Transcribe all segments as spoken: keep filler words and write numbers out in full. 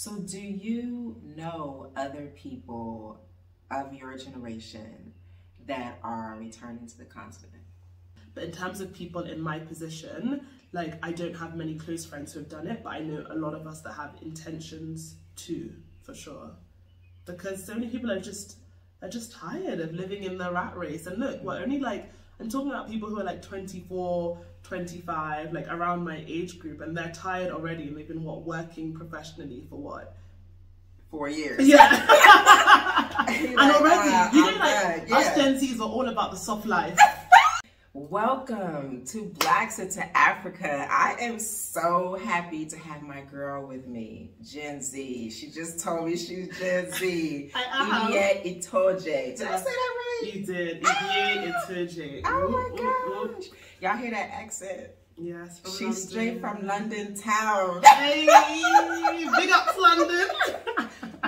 So do you know other people of your generation that are returning to the continent? But in terms of people in my position, like, I don't have many close friends who have done it, but I know a lot of us that have intentions too, for sure. Because so many people are just, are just tired of living in the rat race. And look, we're only like, I'm talking about people who are like twenty-four, twenty-five, like around my age group, and they're tired already, and they've been, what, working professionally for what? Four years. Yeah. And like, already, uh, you know, like, yeah. Us Gen Zs are all about the soft life. Welcome to Blacks Into Africa. I am so happy to have my girl with me, Gen Z. She just told me she's Gen Z. Ivie Itoje. Did yeah. I say that right? You did. Ivie ah! Itoje. Oh my gosh. Y'all hear that accent? Yes. From she's London. Straight from London town. Hey, big up to London.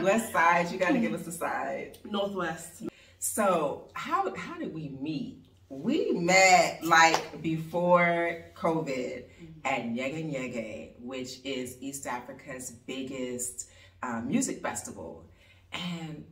West side. You got to give us the side. Northwest. So how, how did we meet? We met like before COVID at Nyege Nyege, which is East Africa's biggest um, music festival. And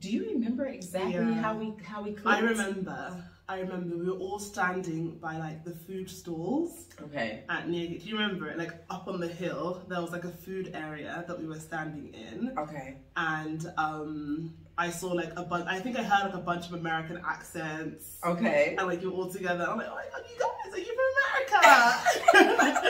do you remember exactly yeah. how we how we clicked? I remember. I remember we were all standing by like the food stalls. Okay. At Nyege. Do you remember it? Like up on the hill, there was like a food area that we were standing in. Okay. And um. I saw like a bunch, I think I heard like a bunch of American accents. Okay. And like you're all together. I'm like, oh my God, you guys, are you from America?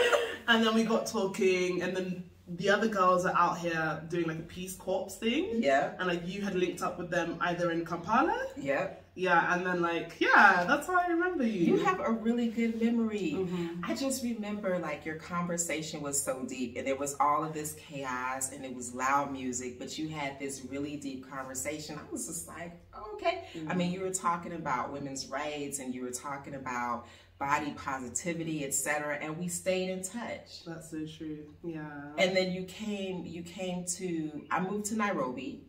And then we got talking, and then the other girls are out here doing like a Peace Corps thing. Yeah. And like you had linked up with them either in Kampala. Yeah. Yeah, and then like, yeah, that's how I remember you. You have a really good memory. Mm-hmm. I just remember like your conversation was so deep, and there was all of this chaos and it was loud music, but you had this really deep conversation. I was just like, oh, okay. Mm-hmm. I mean, you were talking about women's rights, and you were talking about body positivity, et cetera. And we stayed in touch. That's so true, yeah. And then you came, you came to, I moved to Nairobi.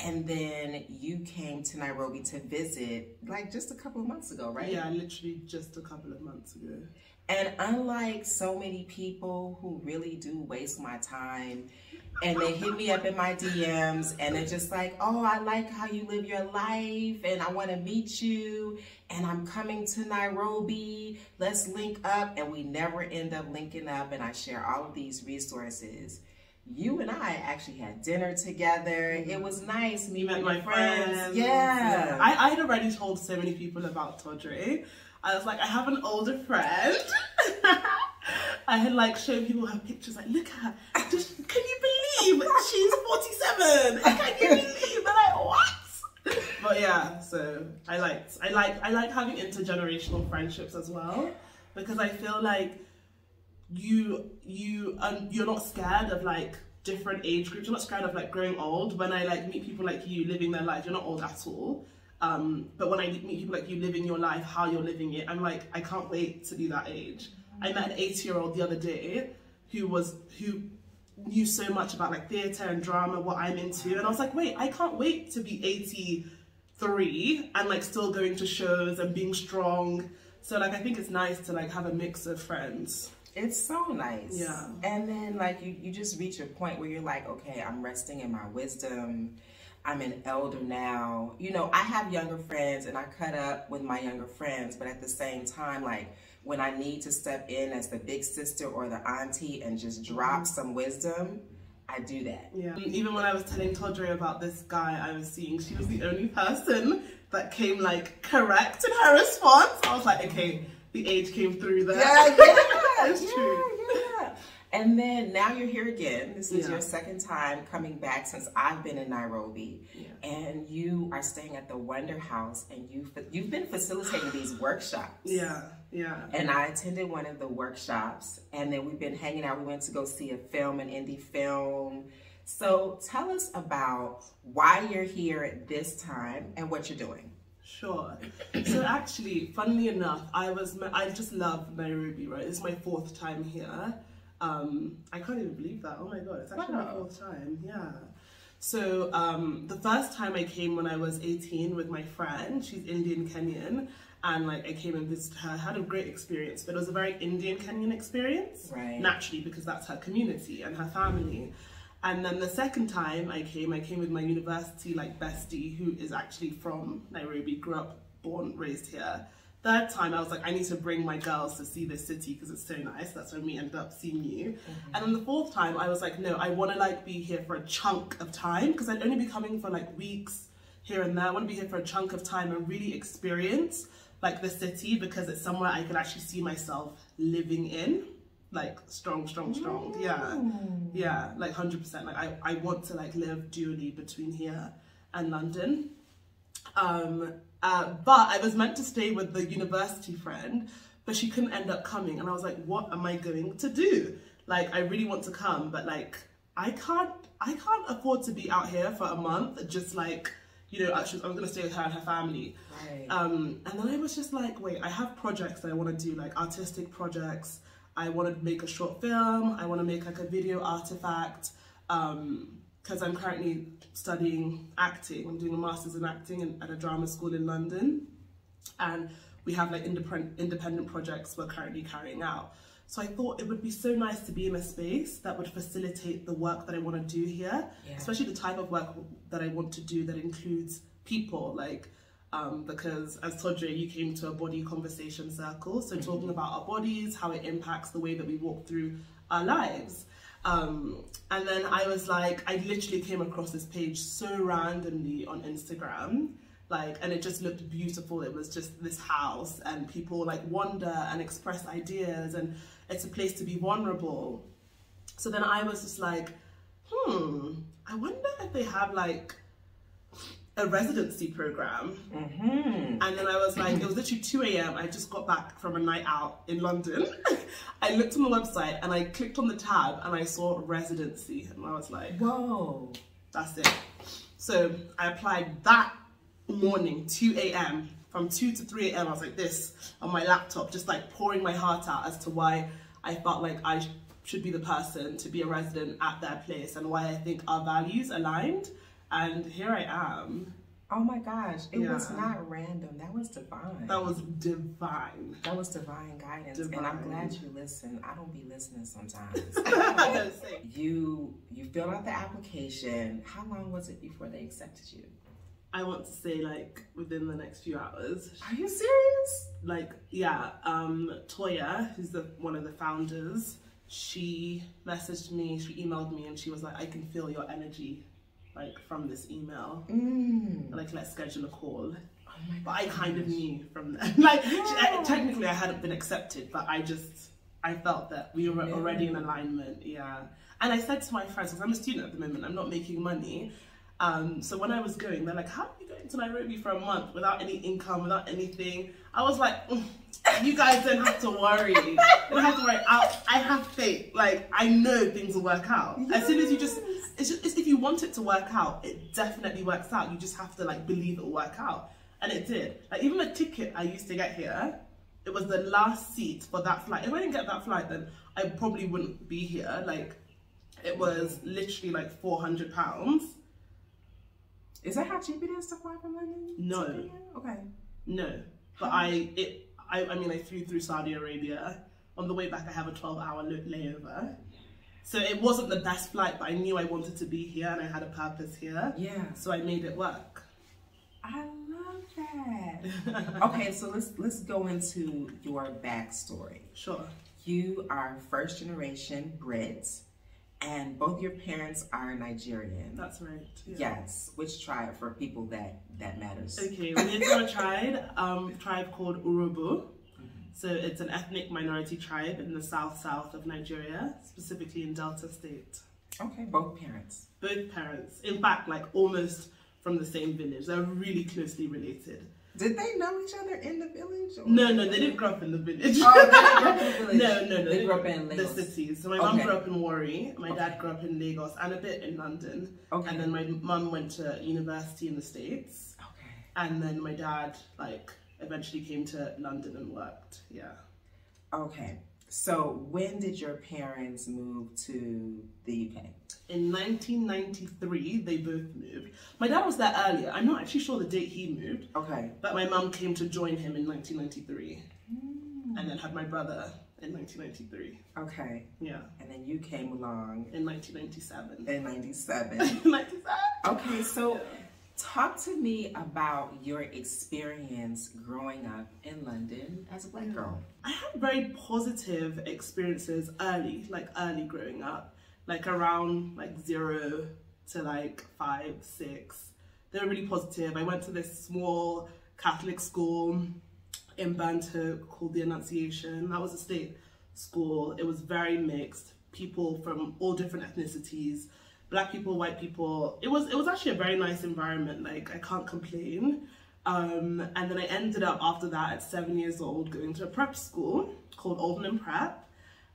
And then you came to Nairobi to visit, like just a couple of months ago, right? Yeah, literally just a couple of months ago. And unlike so many people who really do waste my time, and they hit me up in my D Ms, and they're just like, oh, I like how you live your life, and I want to meet you, and I'm coming to Nairobi, let's link up, and we never end up linking up, and I share all of these resources. You and I actually had dinner together. It was nice. You met my friends. friends. Yeah. yeah. I, I had already told so many people about Todre. I was like, I have an older friend. I had like shown people her pictures, like, look at her. Just, can you believe she's forty-seven? Can you believe? They're like, what? But yeah, so I liked, I liked, I liked having intergenerational friendships as well, because I feel like you you um, you're not scared of like different age groups, you're not scared of like growing old. When I like meet people like you living their life, you're not old at all, um but when I meet people like you living your life, how you're living it, I'm like, I can't wait to be that age. I met an eighty year old the other day who was who knew so much about like theater and drama, what I'm into, and I was like, wait, I can't wait to be eighty-three and like still going to shows and being strong. So like I think it's nice to like have a mix of friends. It's so nice. Yeah. And then like you, you just reach a point where you're like, okay, I'm resting in my wisdom. I'm an elder now. You know, I have younger friends and I cut up with my younger friends, but at the same time, like when I need to step in as the big sister or the auntie and just drop some wisdom, I do that. Yeah. Even when I was telling Todre about this guy I was seeing, she was the only person that came like correct in her response. I was like, okay, the age came through there. Yeah, yeah. That's yeah, true. yeah. And then now you're here again. This is yeah. your second time coming back since I've been in Nairobi, yeah. and you are staying at the Wonder House, and you you've been facilitating these workshops. Yeah, yeah. And I attended one of the workshops, and then we've been hanging out. We went to go see a film, an indie film. So tell us about why you're here this time and what you're doing. Sure. So actually, funnily enough, I was, I just love Nairobi, right? It's my fourth time here. Um, I can't even believe that. Oh my God, it's actually wow. my fourth time, yeah. So um, the first time I came when I was eighteen with my friend, she's Indian Kenyan, and like I came and visited her, I had a great experience, but it was a very Indian Kenyan experience, right. naturally, because that's her community and her family. And then the second time I came, I came with my university like bestie, who is actually from Nairobi, grew up, born, raised here. Third time I was like, I need to bring my girls to see this city because it's so nice. That's when we ended up seeing you. Mm-hmm. And then the fourth time I was like, no, I want to like be here for a chunk of time, because I'd only be coming for like weeks here and there. I want to be here for a chunk of time and really experience like the city, because it's somewhere I could actually see myself living in. Like strong, strong, strong. Mm. Yeah. Yeah. Like one hundred percent. Like I, I want to like live dually between here and London. Um, uh, but I was meant to stay with the university friend, but she couldn't end up coming. And I was like, what am I going to do? Like, I really want to come, but like, I can't, I can't afford to be out here for a month. Just like, you know, I was, I was gonna stay with her and her family. Right. Um, and then I was just like, wait, I have projects that I want to do, like artistic projects. I want to make a short film, I want to make like a video artifact, um, because I'm currently studying acting. I'm doing a master's in acting in, at a drama school in London, and we have like independent independent projects we're currently carrying out. So I thought it would be so nice to be in a space that would facilitate the work that I want to do here, yeah. Especially the type of work that I want to do that includes people, like Um, because as Todre, you came to a body conversation circle, so mm-hmm. talking about our bodies, how it impacts the way that we walk through our lives. Um, and then I was like, I literally came across this page so randomly on Instagram, like, and it just looked beautiful. It was just this house and people like wander and express ideas, and it's a place to be vulnerable. So then I was just like, hmm, I wonder if they have like a residency program. Mm-hmm. And then I was like, it was literally two A M I just got back from a night out in London. I looked on the website and I clicked on the tab and I saw residency, and I was like, whoa, that's it. So I applied that morning, two A M From two to three A M I was like this on my laptop, just like pouring my heart out as to why I felt like I should be the person to be a resident at their place, and why I think our values aligned. And here I am. Oh my gosh, it yeah. was not random. That was divine. That was divine. That was divine guidance. Divine. And I'm glad you listen. I don't be listening sometimes. you you filled out the application. How long was it before they accepted you? I want to say like within the next few hours. Are you serious? Like, yeah. Um, Toya, who's the one of the founders, she messaged me, she emailed me, and she was like, I can feel your energy. Like from this email, mm. like let's schedule a call. Oh my but gosh. I kind of knew from that. Like yeah. technically I hadn't been accepted, but I just I felt that we were yeah. already in alignment. Yeah, and I said to my friends, because I'm a student at the moment, I'm not making money. Um, so when I was going, they're like, "How are you going to Nairobi for a month without any income, without anything?" I was like, mm, "You guys don't have to worry. You don't have to worry. I'll, I have faith. Like I know things will work out. Yes. As soon as you just." It's just, it's, if you want it to work out, it definitely works out. You just have to like believe it'll work out. And it did. Like even the ticket I used to get here, it was the last seat for that flight. If I didn't get that flight, then I probably wouldn't be here. Like it was literally like four hundred pounds. Is that how cheap it is to fly from London? No. Okay. No. But I, it, I, I mean, I flew through Saudi Arabia. On the way back, I have a twelve hour layover. So it wasn't the best flight, but I knew I wanted to be here and I had a purpose here. Yeah. So I made it work. I love that. Okay, so let's let's go into your backstory. Sure. You are first generation Brit, and both your parents are Nigerian. That's right. Yeah. Yes. Which tribe, for people that that matters? Okay, we're from a tribe, um, tribe called Urhobo. So it's an ethnic minority tribe in the south-south of Nigeria, specifically in Delta State. Okay, both parents. Both parents. In fact, like almost from the same village. They're really closely related. Did they know each other in the village? Or no, no, they, they didn't grow up in the village. Oh, they didn't grow up in the village. No, no, no. They, they grew up in Lagos. The cities. So my okay. mum grew up in Warri, my okay. dad grew up in Lagos, and a bit in London. Okay. And then my mum went to university in the States. Okay. And then my dad, like, eventually came to London and worked, yeah. Okay, so when did your parents move to the U K? In nineteen ninety-three, they both moved. My dad was there earlier. I'm not actually sure the date he moved. Okay. But my mum came to join him in nineteen ninety-three. Mm. And then had my brother in nineteen ninety-three. Okay. Yeah. And then you came along in nineteen ninety-seven. In ninety-seven. ninety-seven. Okay, so yeah. Talk to me about your experience growing up in London as a Black girl. I had very positive experiences early, like early growing up, like around like zero to like five, six. They were really positive. I went to this small Catholic school in Banta called the Annunciation. That was a state school. It was very mixed, people from all different ethnicities. Black people, white people. It was it was actually a very nice environment. Like, I can't complain. Um, and then I ended up after that at seven years old going to a prep school called Aldenham Prep.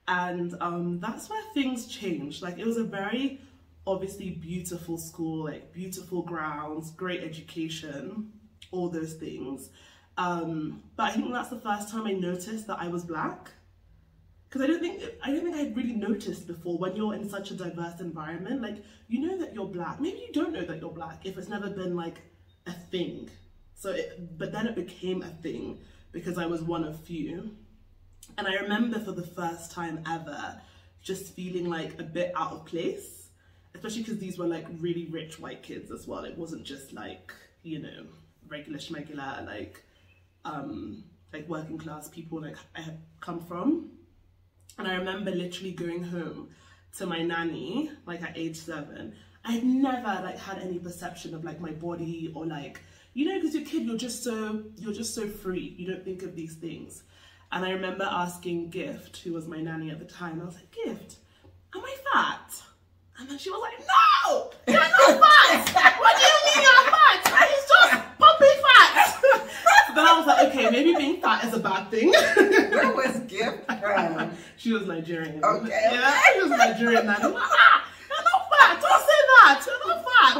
And um, that's where things changed. Like, it was a very obviously beautiful school, like beautiful grounds, great education, all those things. Um, but I think that's the first time I noticed that I was Black. Because I don't think I don't think I had really noticed before. When you're in such a diverse environment, like, you know that you're Black. Maybe you don't know that you're Black if it's never been like a thing. So, it, but then it became a thing because I was one of few. And I remember for the first time ever, just feeling like a bit out of place, especially because these were like really rich white kids as well. It wasn't just like, you know, regular schmegular, like um, like working class people like I had come from. And I remember literally going home to my nanny, like at age seven. I had never like had any perception of like my body or like, you know, because you're a kid, you're just so, you're just so free. You don't think of these things. And I remember asking Gift, who was my nanny at the time, I was like, Gift, am I fat? And then she was like, no, you're not fat. What do you mean you're fat? It's just puppy fat. Then I was like, okay, maybe being fat is a bad thing. Where was Gift from? She was Nigerian. Okay. Yeah, she was Nigerian. Like, ah, you're not fat. Don't say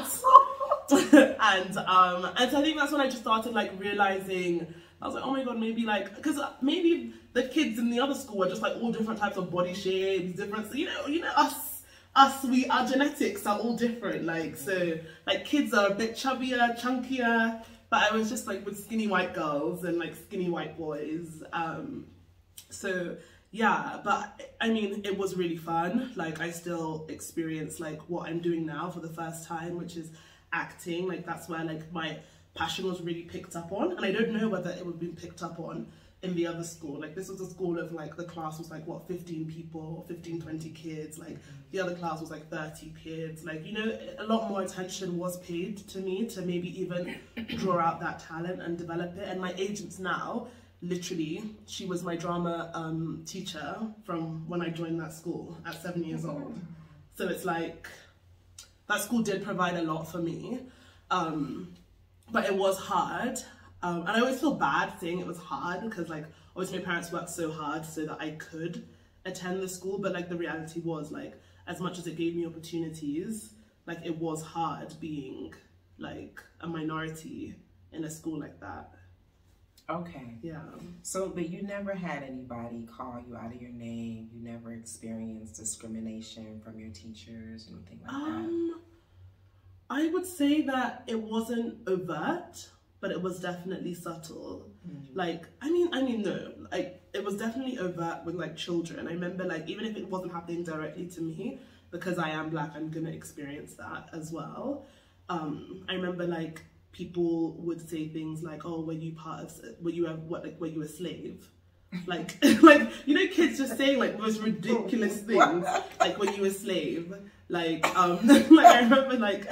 that. You're not fat. and um, and so I think that's when I just started like realizing. I was like, oh my god, maybe like, because maybe the kids in the other school were just like all different types of body shapes, different. You know, you know us. Us, we our genetics are all different. Like, so like kids are a bit chubbier, chunkier. But I was just like with skinny white girls and like skinny white boys. Um, so yeah, but I mean, it was really fun. Like, I still experience like what I'm doing now for the first time, which is acting. Like, that's where like my passion was really picked up on. And I don't know whether it would be picked up on in the other school. Like, this was a school of like, the class was like, what, fifteen people, fifteen, twenty kids. Like, the other class was like thirty kids. Like, you know, a lot more attention was paid to me to maybe even draw out that talent and develop it. And my agents now, literally, she was my drama um, teacher from when I joined that school at seven years old. So it's like, that school did provide a lot for me, um, but it was hard. Um, and I always feel bad saying it was hard because, like, obviously my parents worked so hard so that I could attend the school. But, like, the reality was, like, as much as it gave me opportunities, like, it was hard being, like, a minority in a school like that. Okay. Yeah. So, but you never had anybody call you out of your name? You never experienced discrimination from your teachers or anything like um, that? I would say that it wasn't overt, but it was definitely subtle. Mm-hmm. Like, I mean, I mean, no, like, it was definitely overt with, like, children. I remember, like, even if it wasn't happening directly to me, because I am Black, I'm gonna experience that as well. Um, I remember, like, people would say things like, oh, were you part of, were you a, what, like, were you a slave? Like, like, you know, kids just saying, like, most ridiculous things, like, were you a slave? Like, um, like, I remember, like,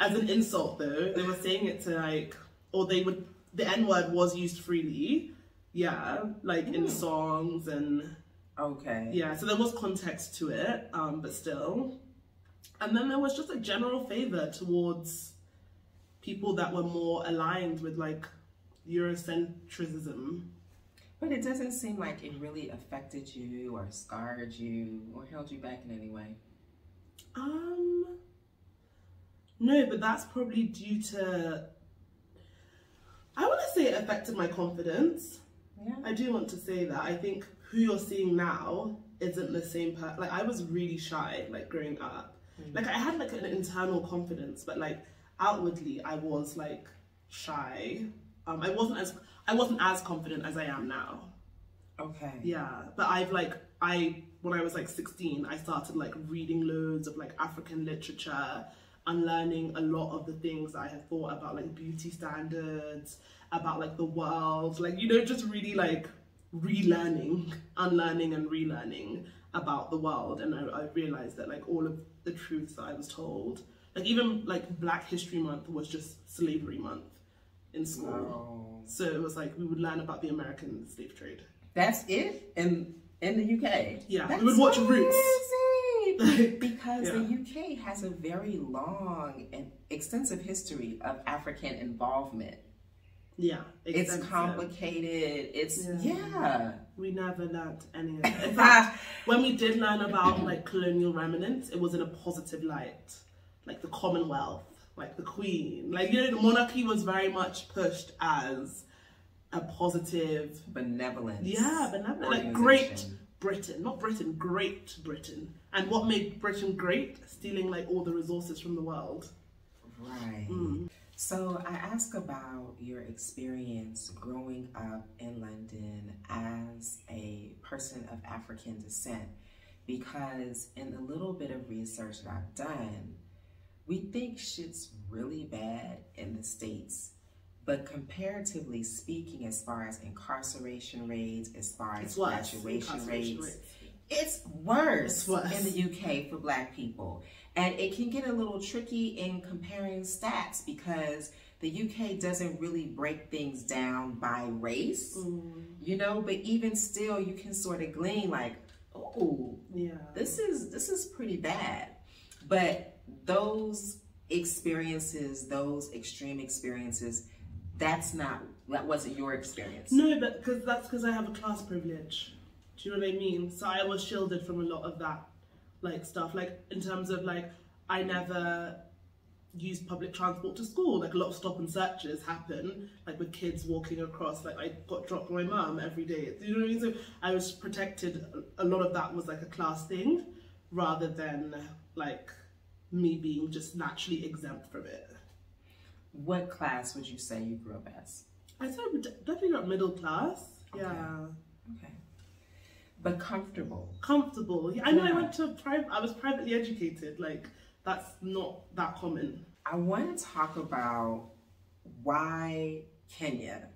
as an insult, though, they were saying it to, like, or they would, the N-word was used freely, yeah, like mm. in songs and... Okay. Yeah, so there was context to it, um, but still. And then there was just a general favour towards people that were more aligned with, like, Eurocentrism. But it doesn't seem like it really affected you or scarred you or held you back in any way. Um, no, but that's probably due to... I want to say it affected my confidence. Yeah. I do want to say that. I think who you're seeing now isn't the same person. Like, I was really shy, like, growing up. Mm-hmm. Like, I had, like, an internal confidence, but, like, outwardly, I was, like, shy. Um, I wasn't as I wasn't as confident as I am now. Okay. Yeah, but I've like, I, when I was like sixteen, I started like reading loads of like African literature and learning a lot of the things that I had thought about, like beauty standards, about like the world, like, you know, just really like relearning, unlearning and relearning about the world. And I, I realized that like all of the truths that I was told, like even like Black History Month was just slavery month in school. Wow. So it was like, we would learn about the American slave trade. That's it? In, in the U K? Yeah, that's we would watch Roots. Because yeah. the U K has a very long and extensive history of African involvement. Yeah. Extensive. It's complicated. It's, yeah. yeah. We never learned any of it. In fact, when we did learn about like colonial remnants, it was in a positive light. Like the Commonwealth, like the Queen. Like, you know, the monarchy was very much pushed as a positive... benevolence. Yeah, benevolent. Like Great Britain. Not Britain, Great Britain. And what made Britain great? Stealing like all the resources from the world. Right. Mm. So I ask about your experience growing up in London as a person of African descent, because in a little bit of research that I've done, we think shit's really bad in the States. But comparatively speaking, as far as incarceration rates, as far as graduation rates, rates, it's worse, it's worse in the U K for Black people. And it can get a little tricky in comparing stats because the U K doesn't really break things down by race, mm. you know, but even still you can sort of glean like, oh, yeah, this is, this is pretty bad. But those experiences, those extreme experiences, that's not, that wasn't your experience. No, but because that's because I have a class privilege. Do you know what I mean? So I was shielded from a lot of that, like, stuff. Like, in terms of, like, I never used public transport to school. Like, a lot of stop and searches happen, like, with kids walking across. Like, I got dropped by my mum every day. Do you know what I mean? So I was protected. A lot of that was, like, a class thing rather than, like, me being just naturally exempt from it. What class would you say you grew up as? I said definitely not middle class. Okay. Yeah. Okay. But comfortable. Comfortable. Yeah, I know. Yeah. I went to private. I was privately educated. Like, that's not that common. I want to talk about why Kenya,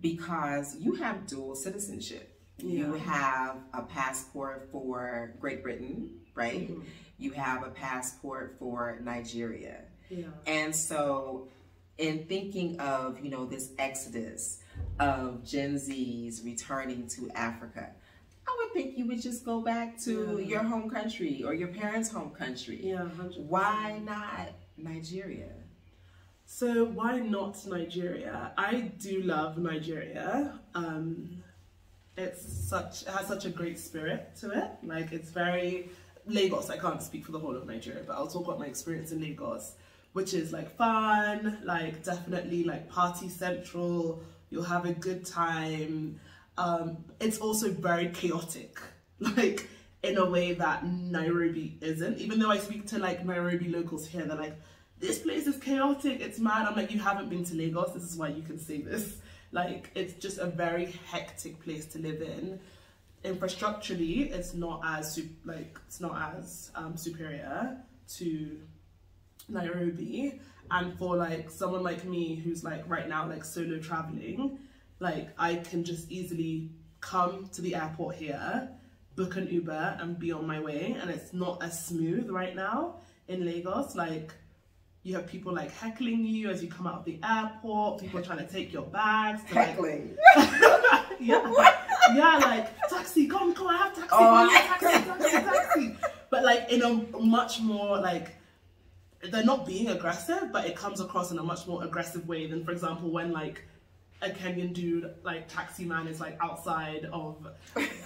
because you have dual citizenship. Yeah. You have a passport for Great Britain, right? Mm-hmm. You have a passport for Nigeria. Yeah. And so in thinking of, you know, this exodus of Gen Zs returning to Africa, I would think you would just go back to yeah. your home country or your parents' home country. Yeah, one hundred percent. Why not Nigeria? So why not Nigeria? I do love Nigeria. Um, it's such, it has such a great spirit to it. Like, it's very, Lagos, I can't speak for the whole of Nigeria, but I'll talk about my experience in Lagos, which is like fun, like definitely like party central, you'll have a good time. Um, it's also very chaotic, like in a way that Nairobi isn't. Even though I speak to like Nairobi locals here, they're like, this place is chaotic, it's mad. I'm like, you haven't been to Lagos, this is why you can say this. Like, it's just a very hectic place to live in. Infrastructurally, it's not as like, it's not as um, superior to Nairobi. And for like someone like me who's like right now like solo traveling, like I can just easily come to the airport here, book an Uber and be on my way. And it's not as smooth right now in Lagos. Like, you have people like heckling you as you come out of the airport, people are trying to take your bags. To, like... Heckling? Yeah. What? Yeah, like, taxi, come, come, I have taxi, oh, taxi, taxi, taxi, taxi. But like in a much more like, they're not being aggressive, but it comes across in a much more aggressive way than, for example, when like a Kenyan dude, like taxi man, is like outside of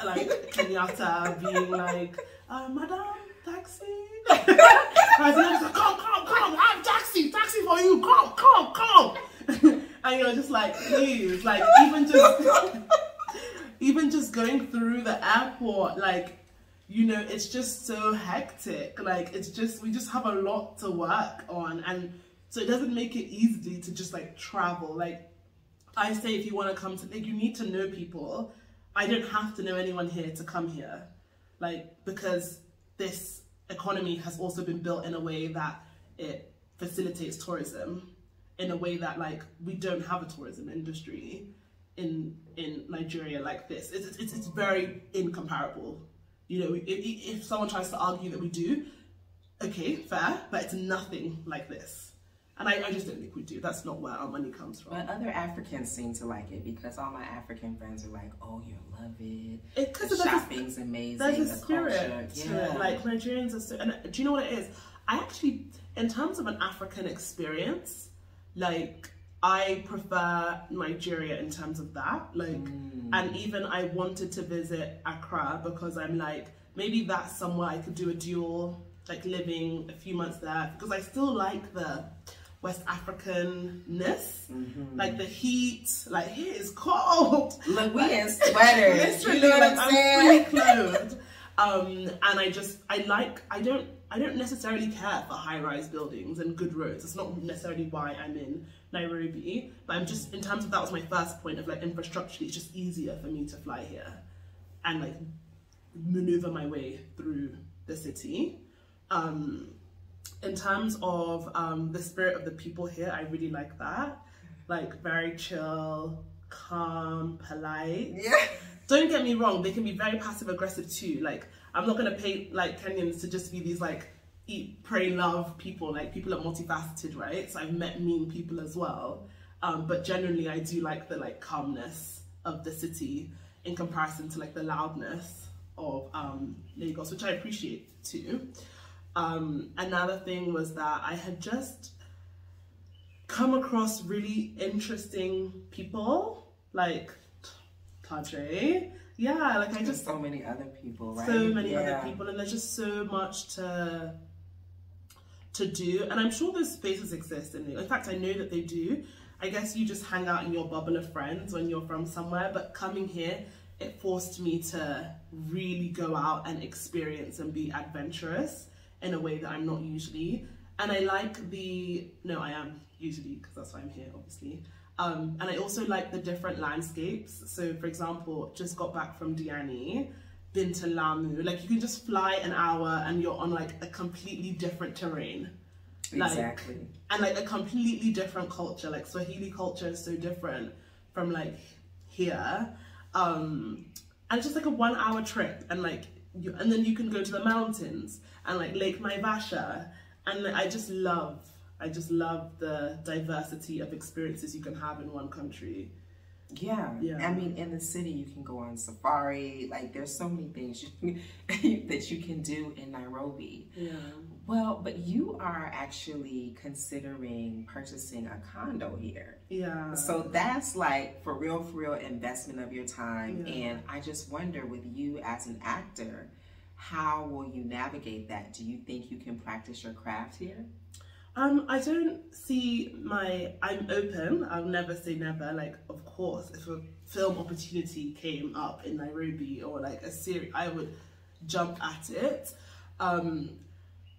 like Kenyatta being like, uh, madam, taxi. And he's like, come, come, come, I have taxi, taxi for you, come, come, come. And you're just like, please, like even just, even just going through the airport, like, you know, it's just so hectic. Like, it's just, we just have a lot to work on. And so it doesn't make it easy to just like travel. Like I say, if you want to come to, like, you need to know people. I don't have to know anyone here to come here, like, because this economy has also been built in a way that it facilitates tourism, in a way that, like, we don't have a tourism industry in in Nigeria like this. It's, it's, it's very incomparable. You know, if, if someone tries to argue that we do, okay, fair, but it's nothing like this. And I, I just don't think we do. That's not where our money comes from. But other Africans seem to like it, because all my African friends are like, oh, you love it. It the shopping's a, amazing. There's a spirit to yeah. it. Like, Nigerians are so, and do you know what it is? I actually, in terms of an African experience, like, I prefer Nigeria in terms of that. Like, mm. and even I wanted to visit Accra because I'm like, maybe that's somewhere I could do a dual, like, living a few months there, because I still like the West African-ness, mm-hmm. like the heat, like here is cold. Look, we in sweaters. Literally, you know what I'm saying? Fully clothed. um, and I just, I like, I don't, I don't necessarily care for high-rise buildings and good roads. It's not necessarily why I'm in Nairobi, but I'm just, in terms of, that was my first point of, like, infrastructure, it's just easier for me to fly here and, like, maneuver my way through the city. Um, in terms of um, the spirit of the people here, I really like that. Like, very chill, calm, polite. Yeah. Don't get me wrong, they can be very passive-aggressive too. Like, I'm not going to paint, like, Kenyans to just be these, like, eat, pray, love people. Like, people are multifaceted, right? So I've met mean people as well. Um, but generally, I do like the, like, calmness of the city in comparison to, like, the loudness of um, Lagos, which I appreciate too. Um, another thing was that I had just come across really interesting people, like Todre. Yeah, like I just... There's so many other people, right? So many yeah. other people, and there's just so much to to do. And I'm sure those spaces exist in there. In fact, I know that they do. I guess you just hang out in your bubble of friends when you're from somewhere, but coming here, it forced me to really go out and experience and be adventurous in a way that I'm not usually. And I like the, no, I am usually, because that's why I'm here, obviously. Um, and I also like the different landscapes. So, for example, just got back from Diani, been to Lamu. Like, you can just fly an hour and you're on, like, a completely different terrain. Like, exactly. And, like, a completely different culture. Like, Swahili culture is so different from, like, here. Um, and it's just, like, a one-hour trip. And, like, you, and then you can go to the mountains and, like, Lake Naivasha. And, like, I just love... I just love the diversity of experiences you can have in one country. Yeah. yeah. I mean, in the city, you can go on safari. Like, there's so many things you can, that you can do in Nairobi. Yeah. Well, but you are actually considering purchasing a condo here. Yeah. So that's, like, for real, for real investment of your time. Yeah. And I just wonder, with you as an actor, how will you navigate that? Do you think you can practice your craft here? Um, I don't see my, I'm open, I'll never say never. Like, of course, if a film opportunity came up in Nairobi or, like, a series, I would jump at it. Um,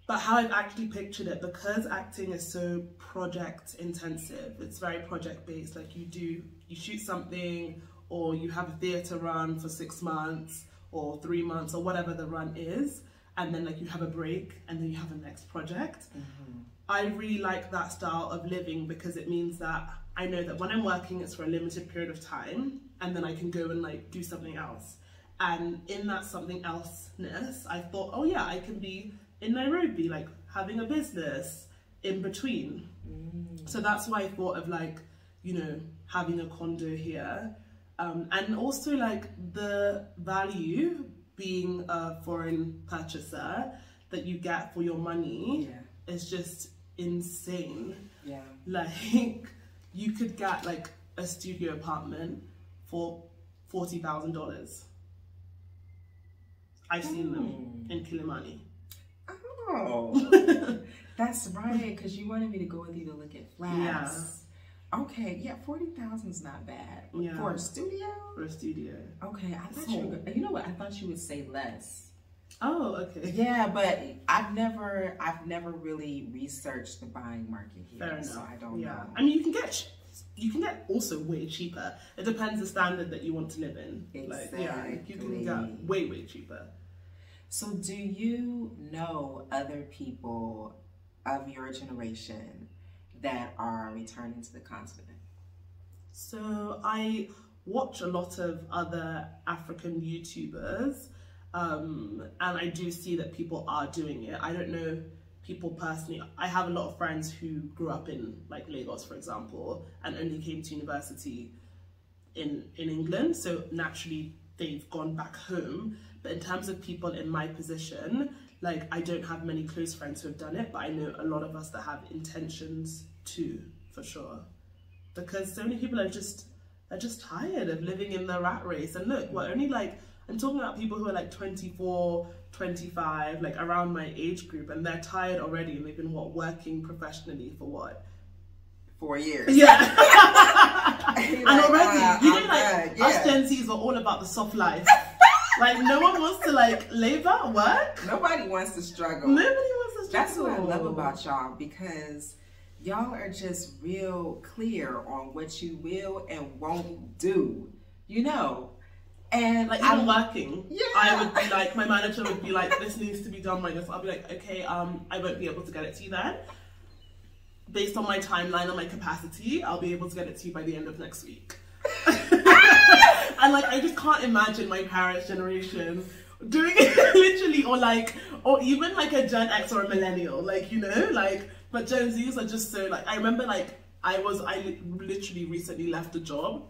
but how I've actually pictured it, because acting is so project intensive, it's very project based. Like, you do, you shoot something, or you have a theatre run for six months or three months or whatever the run is. And then, like, you have a break and then you have a next project. Mm-hmm. I really like that style of living, because it means that I know that when I'm working, it's for a limited period of time, and then I can go and, like, do something else. And in that something else-ness, I thought, oh yeah, I can be in Nairobi, like, having a business in between. Mm. So that's why I thought of, like, you know, having a condo here. Um, and also, like, the value being a foreign purchaser that you get for your money, yeah. is just insane. Yeah. Like, you could get, like, a studio apartment for forty thousand dollars. I've mm. seen them in Kilimani. Oh, that's right, because you wanted me to go with you to look at flats. Yeah. Okay, yeah, forty thousand is not bad. Yeah. For a studio? For a studio. Okay, I thought so, you were, you know what, I thought you would say less. Oh, okay. Yeah, but I've never, I've never really researched the buying market here, so I don't yeah. know. I mean, you can get you can get also way cheaper. It depends the standard that you want to live in. Exactly. Like, yeah, you can get way, way cheaper. So do you know other people of your generation that are returning to the continent? So I watch a lot of other African YouTubers, um, and I do see that people are doing it. I don't know people personally. I have a lot of friends who grew up in like Lagos, for example, and only came to university in, in England. So naturally they've gone back home. But in terms of people in my position, like I don't have many close friends who have done it, but I know a lot of us that have intentions too, for sure. Because so many people are just, are just tired of living in the rat race. And look, we're only like, I'm talking about people who are like twenty-four, twenty-five, like around my age group, and they're tired already, and they've been what, working professionally for what? Four years. Yeah. And like, already, uh, you know, I'm like good. Us yeah. Gen Zs are all about the soft life. Like no one wants to like labor, work. Nobody wants to struggle. Nobody wants to struggle. That's what I love about y'all, because y'all are just real clear on what you will and won't do, you know? And like I'm working. Yeah. I would be like, my manager would be like, this needs to be done by this. I'll be like, okay, um, I won't be able to get it to you then. Based on my timeline and my capacity, I'll be able to get it to you by the end of next week. And like, I just can't imagine my parents' generation doing it literally, or like, or even like a Gen X or a millennial, like, you know, like, but Gen Zs are just so like, I remember like, I was, I literally recently left a job,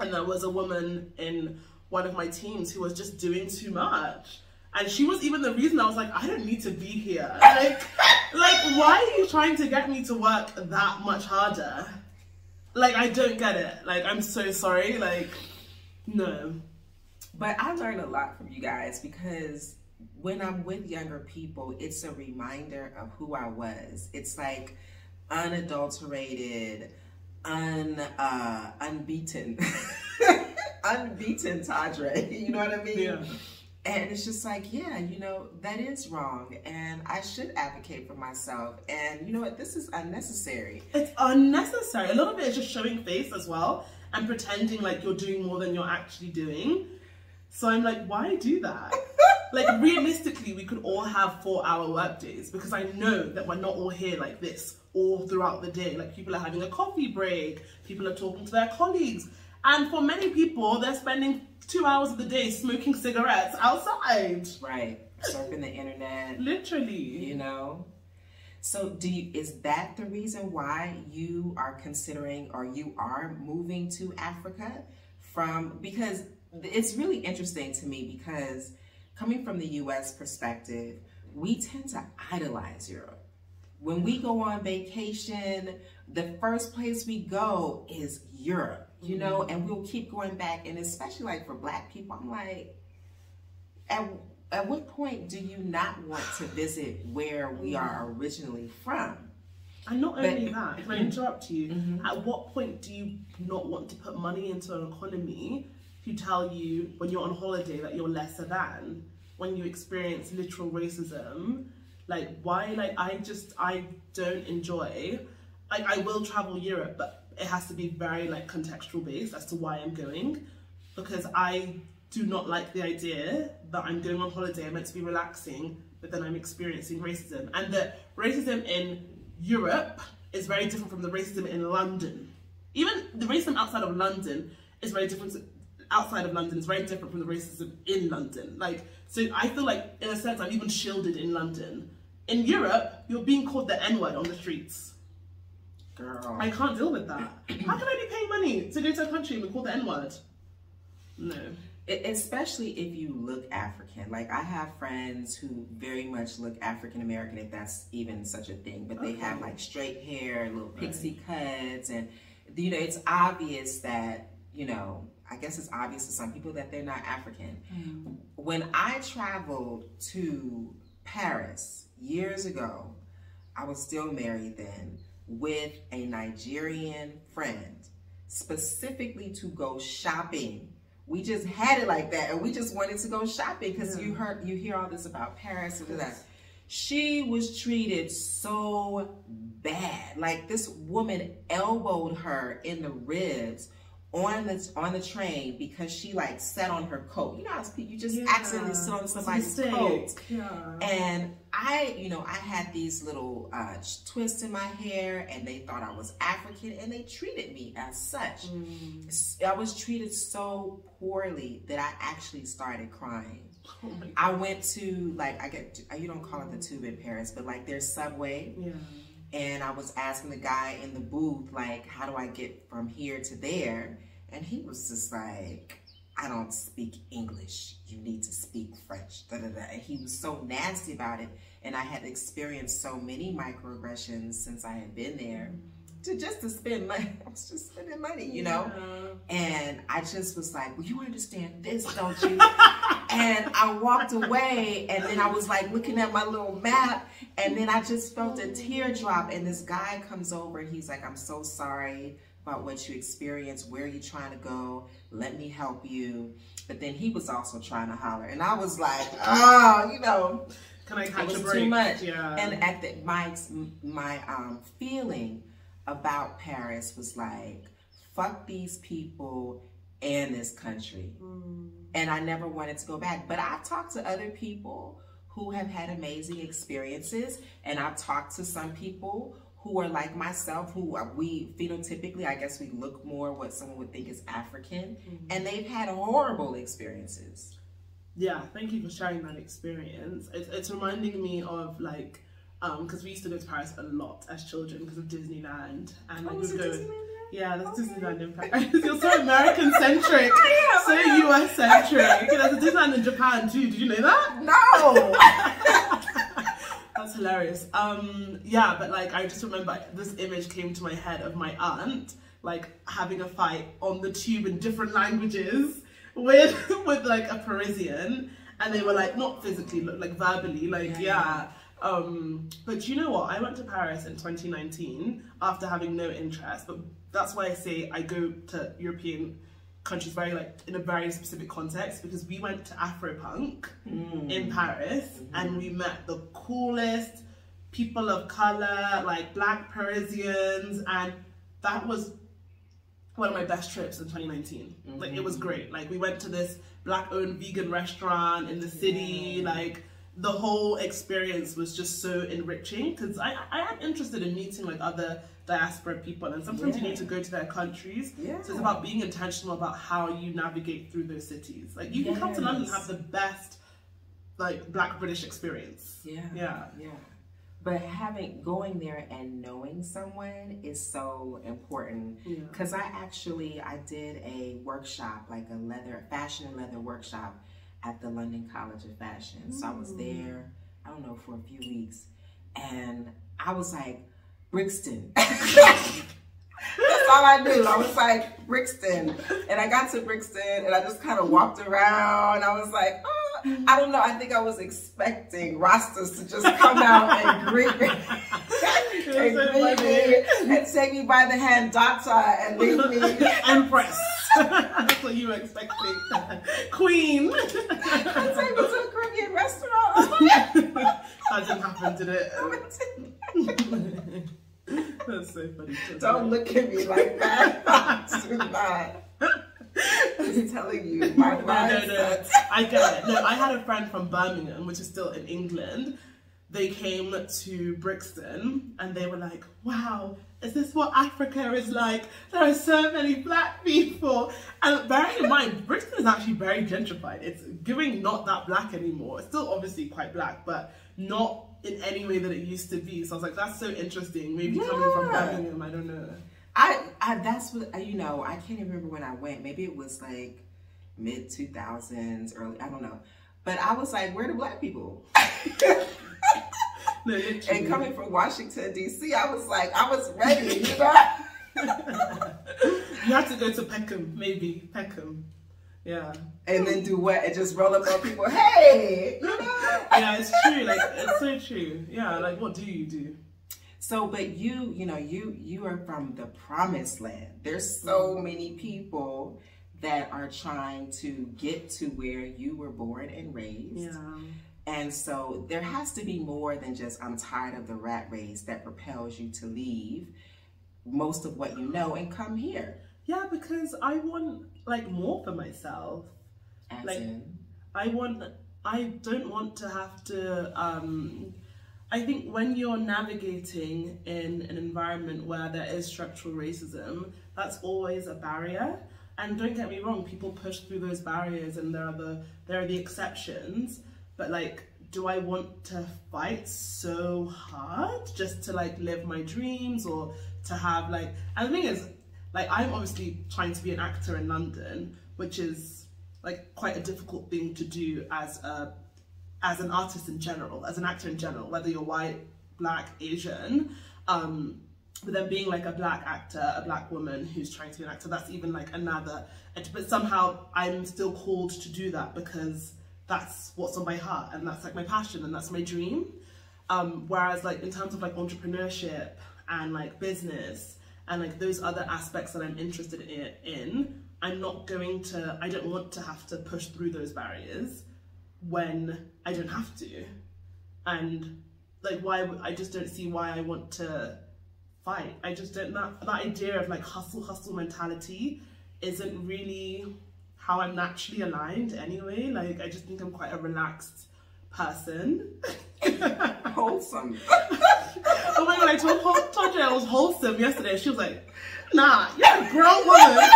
and there was a woman in one of my teams who was just doing too much. And she was even the reason I was like, I don't need to be here. Like, like, why are you trying to get me to work that much harder? Like, I don't get it. Like, I'm so sorry. Like, no. But I learned a lot from you guys, because when I'm with younger people, it's a reminder of who I was. It's like unadulterated, un uh, unbeaten, unbeaten Todre. You know what I mean? Yeah. And it's just like, yeah, you know, that is wrong, and I should advocate for myself. And you know what? This is unnecessary. It's unnecessary. A lot of it is just showing face as well, and pretending like you're doing more than you're actually doing. So I'm like, why do that? Like, realistically, we could all have four-hour work days, because I know that we're not all here like this all throughout the day. Like, people are having a coffee break, people are talking to their colleagues. And for many people, they're spending two hours of the day smoking cigarettes outside. Right, surfing the internet. Literally. You know? So do you, is that the reason why you are considering, or you are moving to Africa from, because it's really interesting to me, because coming from the U S perspective, we tend to idolize Europe. When we go on vacation, the first place we go is Europe, you know, and we'll keep going back. And especially like for Black people, I'm like, at, at what point do you not want to visit where we are originally from? And not only but, that, if I interrupt you, mm-hmm. at what point do you not want to put money into an economy who tell you when you're on holiday that you're lesser than, when you experience literal racism? Like, why? Like, I just, I don't enjoy, like, I will travel Europe, but it has to be very, like, contextual based as to why I'm going, because I do not like the idea that I'm going on holiday, I'm meant to be relaxing, but then I'm experiencing racism. And the racism in Europe is very different from the racism in London. Even the racism outside of London is very different to, outside of London is very different from the racism in London. Like, so I feel like, in a sense, I'm even shielded in London. In Europe, you're being called the N word on the streets. Girl. I can't deal with that. How can I be paying money to go to a country and be called the N word? No. It, especially if you look African. Like, I have friends who very much look African-American, if that's even such a thing, but okay. They have like straight hair, little pixie right. cuts, and you know, it's obvious that, you know, I guess it's obvious to some people that they're not African. Mm. When I traveled to Paris years ago, I was still married then, with a Nigerian friend, specifically to go shopping. We just had it like that, and we just wanted to go shopping, because yeah. you heard, you hear all this about Paris and all that. She was treated so bad. Like, this woman elbowed her in the ribs on the on the train because she like sat on her coat. You know how you just yeah. accidentally sit on somebody's coat. Yeah. And I, you know, I had these little uh, twists in my hair, and they thought I was African, and they treated me as such. Mm. I was treated so poorly that I actually started crying. Oh my God. I went to, like, I get, you don't call it the tube in Paris, but like there's subway. Yeah. And I was asking the guy in the booth, like, how do I get from here to there? And he was just like, I don't speak English. You need to speak French. Da, da, da. And he was so nasty about it. And I had experienced so many microaggressions since I had been there to just to spend money. I was just spending money, you know? Yeah. And I just was like, well, you understand this, don't you? And I walked away, and then I was like looking at my little map, and then I just felt a teardrop, and this guy comes over, and he's like, I'm so sorry about what you experienced. Where are you trying to go? Let me help you. But then he was also trying to holler, and I was like, oh, you know, can I catch a break? Too much. Yeah. And at the, my my um, feeling about Paris was like, fuck these people and this country. Mm. And I never wanted to go back. But I've talked to other people who have had amazing experiences, and I've talked to some people who are like myself, who are, we phenotypically, I guess we look more what someone would think is African, mm-hmm. and they've had horrible experiences. Yeah, thank you for sharing that experience. It's, it's reminding me of, like, um, because we used to go to Paris a lot as children because of Disneyland. And oh, like, was it Disneyland? Yeah, that's okay. Disneyland in Paris. You're so American-centric, so U S-centric. You know, there's Disneyland in Japan too. Did you know that? No! That's hilarious. Um, yeah, but like, I just remember this image came to my head of my aunt, like, having a fight on the tube in different languages with, with like, a Parisian. And they were like, not physically, like, verbally, like, yeah. yeah. Um, but you know what? I went to Paris in twenty nineteen after having no interest, but that's why I say I go to European countries very, like, in a very specific context, because we went to Afropunk mm. in Paris mm-hmm. and we met the coolest people of color, like Black Parisians, and that was one of my best trips in twenty nineteen. Mm-hmm. Like, it was great. Like, we went to this Black-owned vegan restaurant in the city, yeah. like. The whole experience was just so enriching, because I, I am interested in meeting like other diaspora people, and sometimes yeah. you need to go to their countries. Yeah. So it's about being intentional about how you navigate through those cities. Like, you yes. can come to London and have the best like Black British experience. Yeah. Yeah. Yeah. But having going there and knowing someone is so important, because yeah. I actually I did a workshop, like a leather fashion and leather workshop, at the London College of Fashion. Mm. So I was there, I don't know, for a few weeks. And I was like, Brixton. That's all I knew. I was like, Brixton. And I got to Brixton, and I just kind of walked around. I was like, oh, I don't know. I think I was expecting Rastas to just come out and greet me. and, so greet me and take me by the hand, doctor, and leave me Empress. That's what you were expecting. Queen. I take me to a Caribbean restaurant. That didn't happen, did it? That's so funny. Don't look at me like that. That's too bad. I'm telling you, my mind. No, no, no. I get it. No, I had a friend from Birmingham, which is still in England. They came to Brixton, and they were like, wow, is this what Africa is like? There are so many Black people. And bearing in mind, Brixton is actually very gentrified. It's giving not that Black anymore. It's still obviously quite Black, but not in any way that it used to be. So I was like, that's so interesting. Maybe yeah. coming from Birmingham, I don't know. I, I that's what, you know, I can't even remember when I went. Maybe it was like mid two thousands, early, I don't know. But I was like, where do Black people? No, and coming from Washington, D C, I was like, I was ready, you know? You have to go to Peckham, maybe. Peckham. Yeah. And then do what? And just roll up on people, hey! You know? Yeah, it's true. Like, it's so true. Yeah, like, what do you do? So, but you, you know, you, you are from the promised land. There's so many people that are trying to get to where you were born and raised. Yeah. And so there has to be more than just, I'm tired of the rat race, that propels you to leave most of what you know and come here. Yeah, because I want like more for myself. As like, in? I want, I don't want to have to, um, I think when you're navigating in an environment where there is structural racism, that's always a barrier. And don't get me wrong, people push through those barriers and there are the, there are the exceptions. But like, do I want to fight so hard just to like live my dreams or to have like, and the thing is, like I'm obviously trying to be an actor in London, which is like quite a difficult thing to do as a, as an artist in general, as an actor in general, whether you're white, black, Asian, um, but then being like a black actor, a black woman who's trying to be an actor, that's even like another, but somehow I'm still called to do that because that's what's on my heart and that's like my passion and that's my dream. Um, whereas like in terms of like entrepreneurship and like business and like those other aspects that I'm interested in, in I'm not going to, I don't want to have to push through those barriers when I don't have to. And like why, I just don't see why I want to fight. I just don't, that, that idea of like hustle, hustle mentality isn't really how I'm naturally aligned anyway. Like, I just think I'm quite a relaxed person. Wholesome. Oh my God, I told Todre I was wholesome yesterday. She was like, nah, you're a grown woman.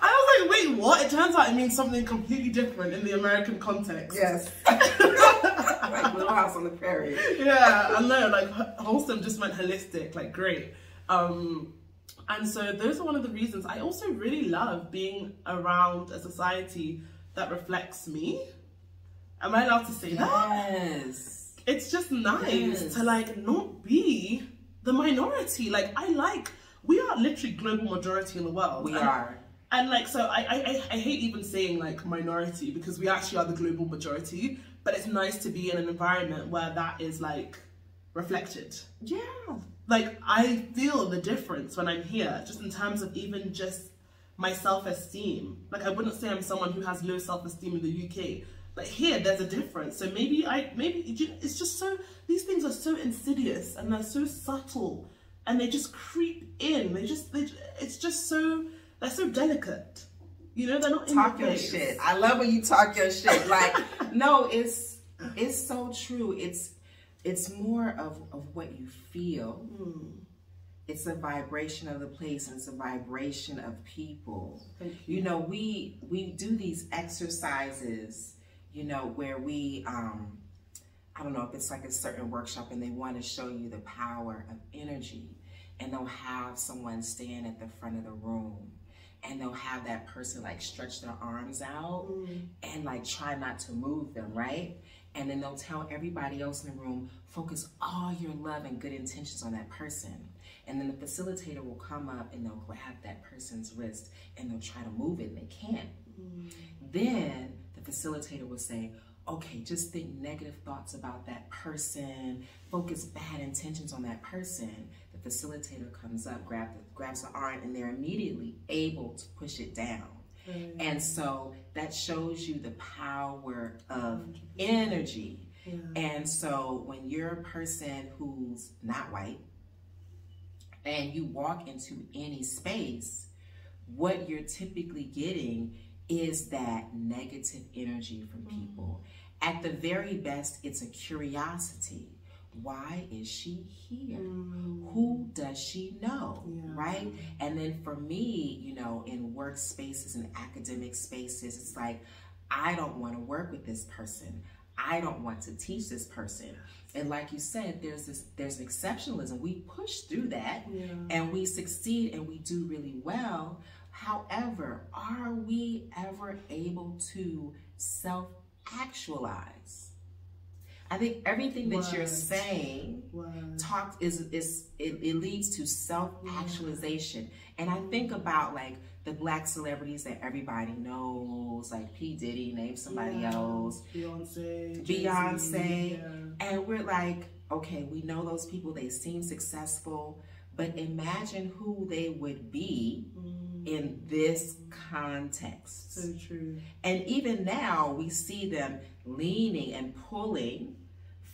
I was like, wait, what? It turns out it means something completely different in the American context. Yes. Like Little House on the Prairie. Yeah, I know, like wholesome just meant holistic, like great. Um, And so those are one of the reasons I also really love being around a society that reflects me. Am I allowed to say that? Yes. It's just nice yes. to like not be the minority. Like I like, we are literally global majority in the world. We and, are. And like, so I, I, I hate even saying like minority because we actually are the global majority, but it's nice to be in an environment where that is like reflected. Yeah. Like, I feel the difference when I'm here, just in terms of even just my self-esteem. Like, I wouldn't say I'm someone who has low self-esteem in the U K, but here, there's a difference. So maybe I, maybe, it's just so, these things are so insidious, and they're so subtle, and they just creep in. They just, they, it's just so, they're so delicate. You know, they're not in your face. Talk your shit. I love when you talk your shit. Like, no, it's, it's so true. It's, It's more of, of what you feel. Mm. It's a vibration of the place and it's a vibration of people. You. you know, we we do these exercises, you know, where we, um, I don't know if it's like a certain workshop and they want to show you the power of energy, and they'll have someone stand at the front of the room and they'll have that person like stretch their arms out mm. and like try not to move them, right? And then they'll tell everybody else in the room, focus all your love and good intentions on that person. And then the facilitator will come up and they'll grab that person's wrist and they'll try to move it and they can't. Mm. Then the facilitator will say, okay, just think negative thoughts about that person, focus bad intentions on that person. The facilitator comes up, grab the, grabs the arm, and they're immediately able to push it down. Mm. And so that shows you the power of energy. Yeah. And so when you're a person who's not white and you walk into any space, what you're typically getting is that negative energy from people. Mm. At the very best, it's a curiosity. Why is she here? Mm. Who does she know, yeah. right? And then for me, you know, in workspaces and academic spaces, it's like, I don't want to work with this person. I don't want to teach this person. And like you said, there's this, there's exceptionalism. We push through that yeah. and we succeed and we do really well. However, are we ever able to self-actualize? I think everything that Word. you're saying Word. talk is is it, it leads to self-actualization. And I think about like the black celebrities that everybody knows, like P. Diddy, name somebody yeah. else, Beyonce, Beyonce, yeah. and we're like, okay, we know those people, they seem successful, But imagine who they would be mm. in this context. So true. And even now we see them leaning and pulling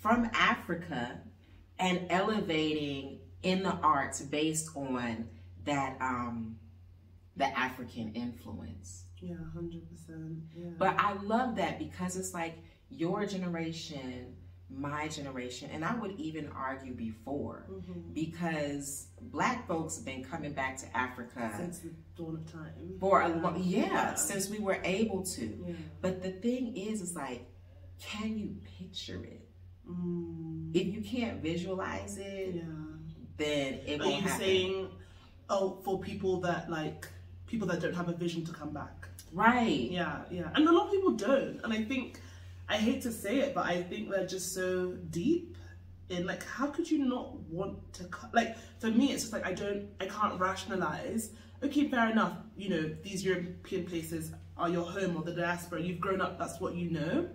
from Africa and elevating in the arts based on that um, the African influence. Yeah, one hundred percent. Yeah. But I love that because it's like your generation, my generation, and I would even argue before, mm-hmm. because Black folks have been coming back to Africa since the dawn of time. For a long, yeah, yeah, since we were able to. Yeah. But the thing is, is like, can you picture it? Mm. If you can't visualize it, yeah. then it won't happen. Are you saying, oh, for people that like people that don't have a vision to come back? Right. Yeah, yeah, and a lot of people don't, and I think. I hate to say it, but I think they're just so deep in like, how could you not want to, like, for me, it's just like, I don't, I can't rationalize. Okay, fair enough. You know, these European places are your home or the diaspora. You've grown up, that's what you know.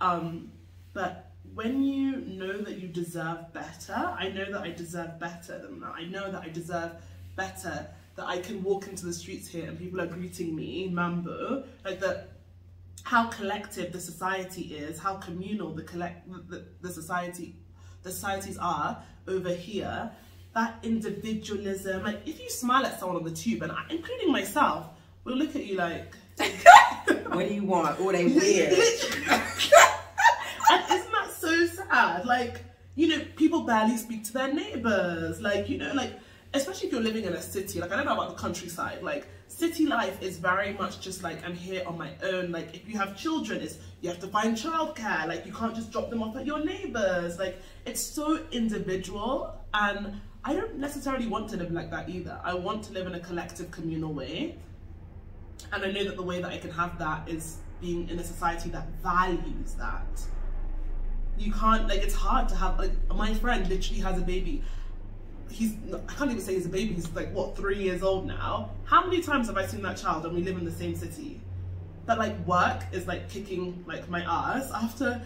Um, but when you know that you deserve better, I know that I deserve better than that. I know that I deserve better, that I can walk into the streets here and people are greeting me, Mambo, like that. How collective the society is, how communal the collect the, the society, the societies are over here. That individualism, like if you smile at someone on the tube, and I, including myself, will look at you like, "What do you want? Oh, they weird." And isn't that so sad? Like, you know, people barely speak to their neighbors. Like, you know, like especially if you're living in a city. Like, I don't know about the countryside. Like. City life is very much just like, I'm here on my own. Like if you have children, it's, you have to find childcare. Like you can't just drop them off at your neighbors. Like it's so individual. And I don't necessarily want to live like that either. I want to live in a collective communal way. And I know that the way that I can have that is being in a society that values that. You can't, like it's hard to have, like my friend literally has a baby. He's, I can't even say he's a baby, he's like, what, three years old now? How many times have I seen that child and we live in the same city? That like work is like kicking like my ass after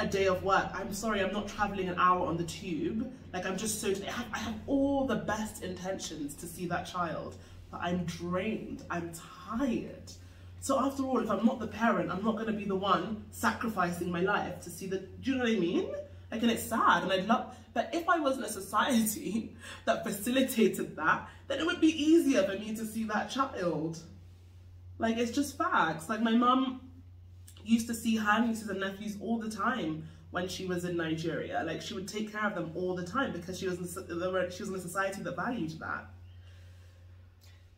a day of work. I'm sorry, I'm not traveling an hour on the tube. Like I'm just so, I have, I have all the best intentions to see that child, but I'm drained, I'm tired. So after all, if I'm not the parent, I'm not gonna be the one sacrificing my life to see the, do you know what I mean? Like, and it's sad, and I'd love, but if I was in a society that facilitated that, then it would be easier for me to see that child. Like, it's just facts. Like, my mum used to see her nieces and nephews all the time when she was in Nigeria. Like, she would take care of them all the time because she was in, she was in a society that valued that.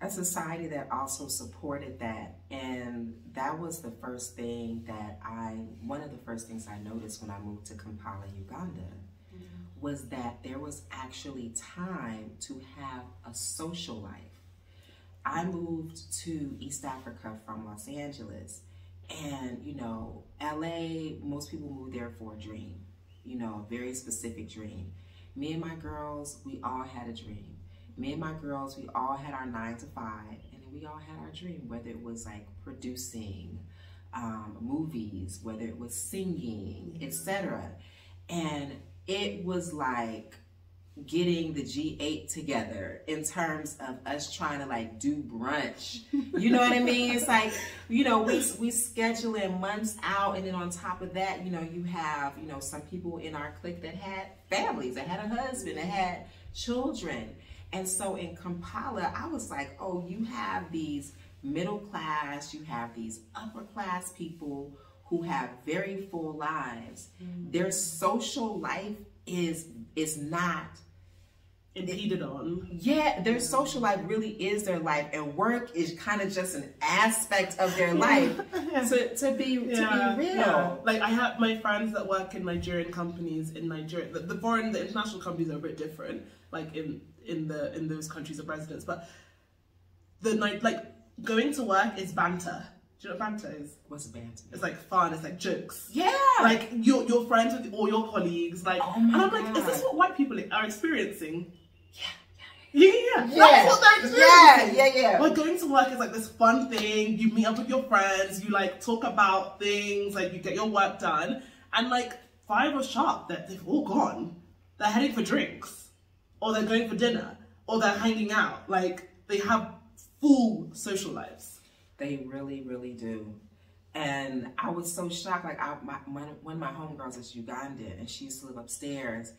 A society that also supported that, and that was the first thing that I, one of the first things I noticed when I moved to Kampala, Uganda, mm-hmm. was that there was actually time to have a social life. I moved to East Africa from Los Angeles, and you know, L A, most people move there for a dream, you know, a very specific dream. Me and my girls, we all had a dream. Me and my girls, we all had our nine to five, and then we all had our dream, whether it was like producing um, movies, whether it was singing, et cetera. And it was like getting the G eight together in terms of us trying to like do brunch. You know what I mean? It's like, you know, we, we schedule in months out, and then on top of that, you know, you have, you know, some people in our clique that had families, that had a husband, that had children. And so in Kampala, I was like, oh, you have these middle class, you have these upper class people who have very full lives. Mm-hmm. Their social life is, is not impeded on. Yeah, their social life really is their life, and work is kind of just an aspect of their life, to, to, be, yeah, to be real. Yeah. Like I have my friends that work in Nigerian companies in Nigeria, the, the foreign, the international companies are a bit different, like in, in the in those countries of residence, but the night like going to work is banter. Do you know what banter is? What's banter? It's like fun. It's like jokes. Yeah. Like you're you're friends with all your colleagues. Like, oh my and I'm God. like, is this what white people are experiencing? Yeah. Yeah, yeah, yeah. That's what that is. Yeah, yeah, yeah. But going to work is like this fun thing. You meet up with your friends. You like talk about things. Like you get your work done. And like five or sharp, that they've all gone. They're heading for drinks. Or they're going for dinner, or they're hanging out. Like, they have full social lives. They really, really do. And I was so shocked. Like, I, my, my, one of my homegirls is Ugandan, and she used to live upstairs.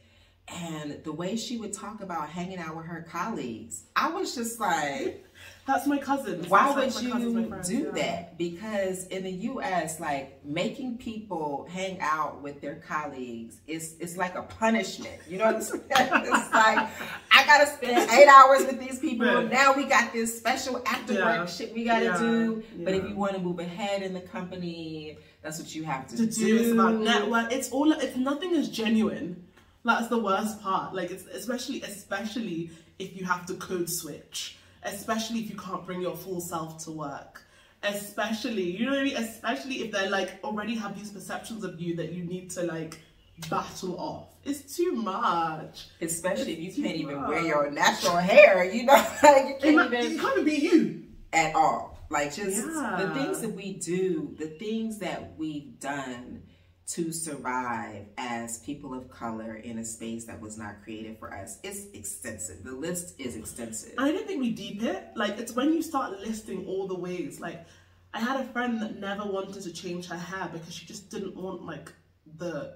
And the way she would talk about hanging out with her colleagues, I was just like, that's my cousin. Why would you do that? Because in the U S, like, making people hang out with their colleagues is it's like a punishment. You know what I'm saying? It's like, I gotta spend eight hours with these people. Right. Now we got this special after work yeah. shit we gotta yeah. do. Yeah. But if you want to move ahead in the company, that's what you have to, to do. do. It's about network. It's all. It's nothing is genuine. That's the worst part. Like, it's especially, especially if you have to code switch, especially if you can't bring your full self to work, especially, you know what I mean? Especially if they're like already have these perceptions of you that you need to like battle off. It's too much. Especially it's if you can't much. even wear your natural hair, you know? Like, you can't might, even you can't be you at all. Like, just yeah. the things that we do, the things that we've done to survive as people of color in a space that was not created for us. It's extensive. The list is extensive. I don't think we deep it. Like, it's when you start listing all the ways. Like, I had a friend that never wanted to change her hair because she just didn't want, like, the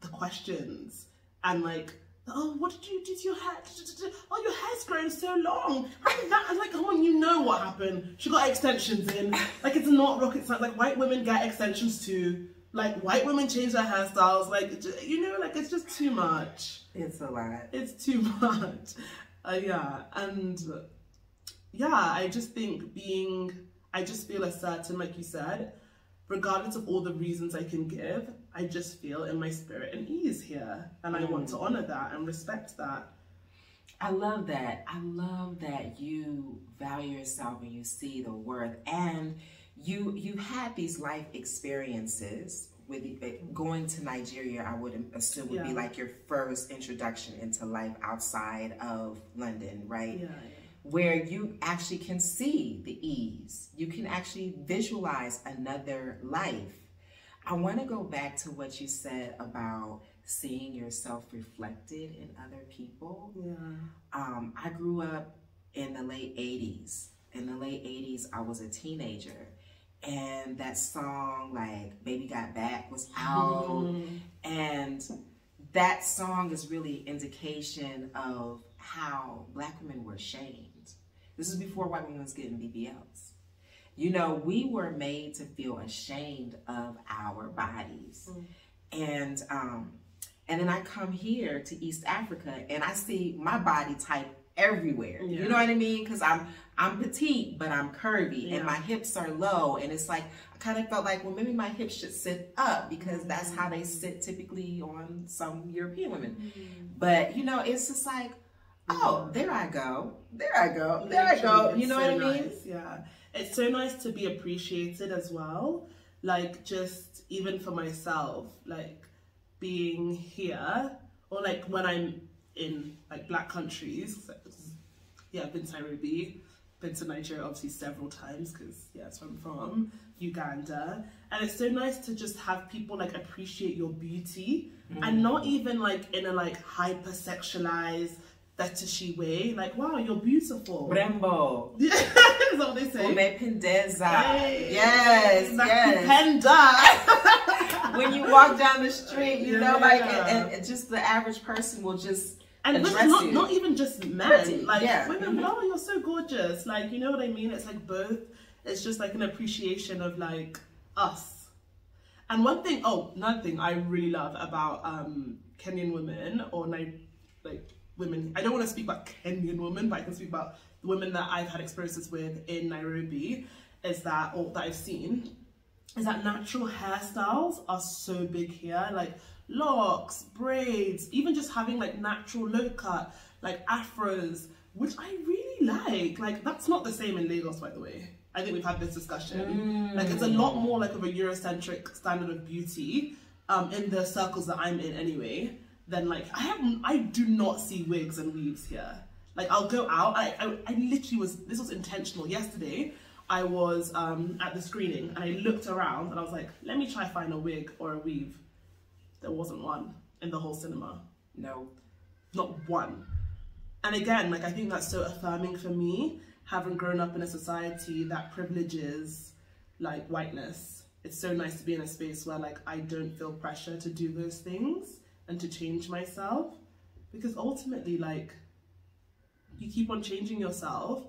the questions. And, like, oh, what did you do to your hair? Oh, your hair's grown so long. How did that? I was like, oh, and you know what happened. She got extensions in. Like, it's not rocket science. Like, white women get extensions too. Like, white women change their hairstyles, like, you know, like, it's just too much. It's a lot. It's too much. Uh, yeah, and yeah, I just think being, I just feel as certain, like you said, regardless of all the reasons I can give, I just feel in my spirit and ease here. And I mm. want to honor that and respect that. I love that. I love that you value yourself and you see the worth. And You you had these life experiences with going to Nigeria. I would assume would yeah. be like your first introduction into life outside of London, right? Yeah, yeah. Where you actually can see the ease. You can actually visualize another life. I want to go back to what you said about seeing yourself reflected in other people. Yeah. Um, I grew up in the late eighties. In the late eighties, I was a teenager. And that song, like, Baby Got Back was out. Mm. And that song is really indication of how black women were shamed. This is before white women was getting B B Ls. You know, we were made to feel ashamed of our bodies. Mm. And, um, and then I come here to East Africa and I see my body type everywhere. Yeah. You know what I mean? Because I'm I'm petite, but I'm curvy, yeah. and my hips are low, and it's like, I kind of felt like, well, maybe my hips should sit up, because mm-hmm. that's how they sit typically on some European women. Mm-hmm. But, you know, it's just like, oh, there I go, there I go, there Literally, I go, you know so what I mean? Nice. Yeah, it's so nice to be appreciated as well, like, just even for myself, like, being here, or like, when I'm in, like, black countries, so, yeah, I've been to Nairobi, been to Nigeria obviously several times because yeah, that's where I'm from, Uganda, and it's so nice to just have people like appreciate your beauty mm. and not even like in a like hypersexualized fetishy way, like, wow, you're beautiful. Brembo. That's what they say. Hey. Yes, yes. When you walk down the street, you yeah. know, like, and, and just the average person will just. And not, not even just men, like yeah. women, mm-hmm. oh, you're so gorgeous. Like, you know what I mean? It's like both, it's just like an appreciation of like us. And one thing, oh, another thing I really love about um, Kenyan women or like, like women, I don't want to speak about Kenyan women, but I can speak about the women that I've had experiences with in Nairobi is that, or that I've seen, is that natural hairstyles are so big here. Like, locks, braids, even just having like natural low cut, like afros, which I really like. Like, that's not the same in Lagos, by the way. I think we've had this discussion. Mm. Like, it's a lot more like of a Eurocentric standard of beauty um, in the circles that I'm in anyway, than like, I have, I do not see wigs and weaves here. Like, I'll go out, I, I, I literally was, this was intentional. Yesterday, I was um, at the screening and I looked around and I was like, let me try find a wig or a weave. There wasn't one in the whole cinema. No. Not one. And again, like, I think that's so affirming for me, having grown up in a society that privileges like whiteness. It's so nice to be in a space where like I don't feel pressure to do those things and to change myself, because ultimately like you keep on changing yourself.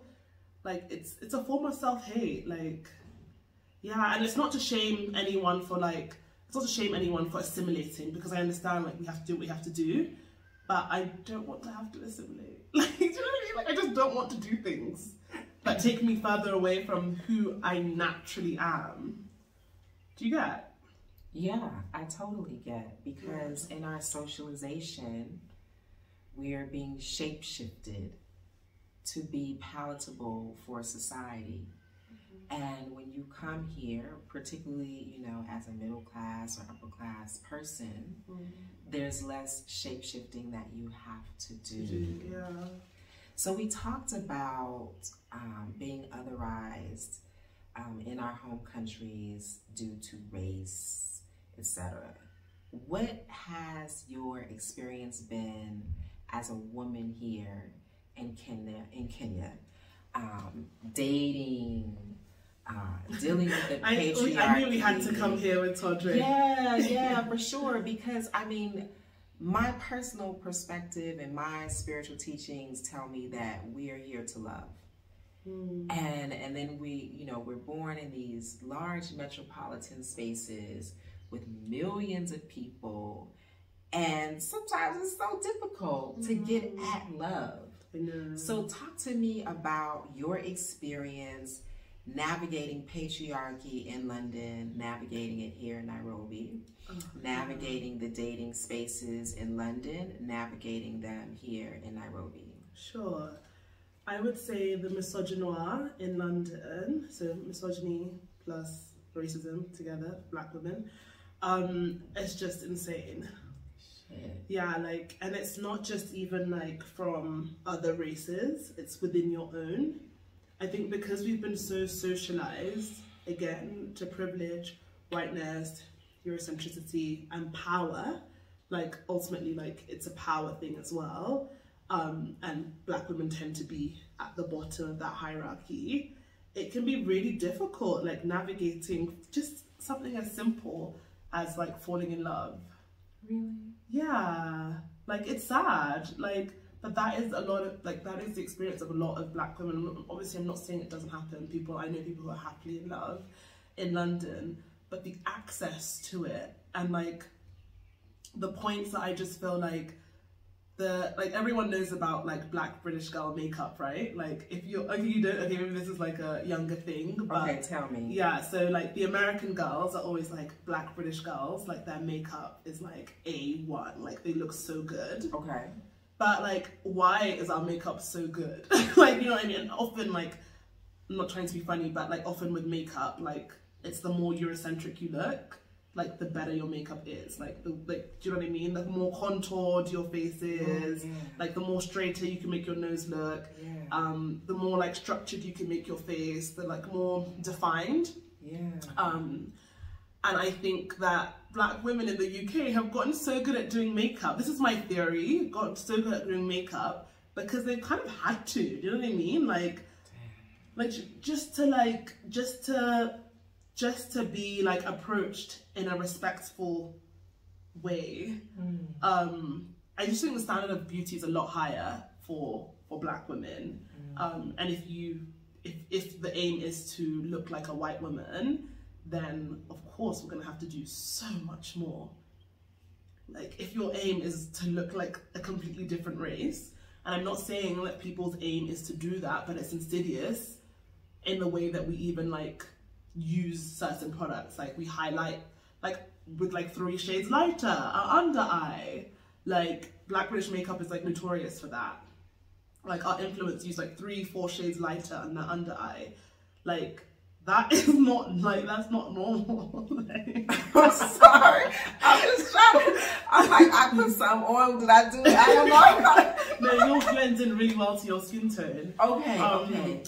Like it's it's a form of self-hate, like, yeah. And it's not to shame anyone for like, it's not to shame anyone for assimilating, because I understand like we have to do what we have to do, but I don't want to have to assimilate. Like, do you know what I mean? Like, I just don't want to do things that take me further away from who I naturally am. Do you get? Yeah, I totally get, because yeah. in our socialization, we are being shape-shifted to be palatable for society. Mm-hmm. And when you come here, particularly, you know, as a middle class or upper class person, mm-hmm. there's less shape-shifting that you have to do. Yeah. So we talked about um, being otherized um, in our home countries due to race, et cetera. What has your experience been as a woman here in Kenya, in Kenya, um, dating, uh, dealing with the I, patriarchy? I knew we had to come here with Todre. Yeah, yeah, for sure. Because I mean, my personal perspective and my spiritual teachings tell me that we are here to love. Mm. And and then we, you know, we're born in these large metropolitan spaces with millions of people. And sometimes it's so difficult mm. to get at love. So talk to me about your experience navigating patriarchy in London, navigating it here in Nairobi, oh, navigating the dating spaces in London, navigating them here in Nairobi. Sure. I would say the misogynoir in London, so misogyny plus racism together, black women, um, it's just insane. Yeah, like, and it's not just even like from other races, it's within your own. I think because we've been so socialized, again, to privilege, whiteness, Eurocentricity, and power, like, ultimately, like, it's a power thing as well. Um, and black women tend to be at the bottom of that hierarchy. It can be really difficult, like, navigating just something as simple as, like, falling in love. Really? Yeah, like it's sad, like, but that is a lot of, like, that is the experience of a lot of black women. Obviously, I'm not saying it doesn't happen. People, I know people who are happily in love in London, but the access to it and like the points that I just feel like the, like everyone knows about like black British girl makeup, right? Like if you're, okay, you don't, okay, maybe this is like a younger thing, but. Okay, tell me. Yeah, so like the American girls are always like black British girls, like their makeup is like A one, like they look so good. Okay. But like, why is our makeup so good? Like, you know what I mean? And often like, I'm not trying to be funny, but like often with makeup, like it's the more Eurocentric you look, like the better your makeup is, like the, like, do you know what I mean? The more contoured your face is, oh, yeah. like the more straighter you can make your nose look, yeah. um, the more like structured you can make your face, the like more defined. Yeah. Um, and I think that black women in the U K have gotten so good at doing makeup. This is my theory, gotten so good at doing makeup because they've kind of had to, do you know what I mean? Like, like just to like, just to, just to be like approached in a respectful way. Mm. Um, I just think the standard of beauty is a lot higher for, for black women. Mm. Um, and if you, if, if the aim is to look like a white woman, then of course we're gonna have to do so much more. Like if your aim is to look like a completely different race, and I'm not saying that people's aim is to do that, but it's insidious in the way that we even like, use certain products, like we highlight like with like three shades lighter, our under eye, like black British makeup is like notorious for that. Like our influencers use like three four shades lighter on the under eye. Like that is not like, that's not normal. Like, I'm sorry, I'm just trying to, I'm like, I put some oil, did I do it? I don't know. No, you're blending really well to your skin tone. Okay, um, okay.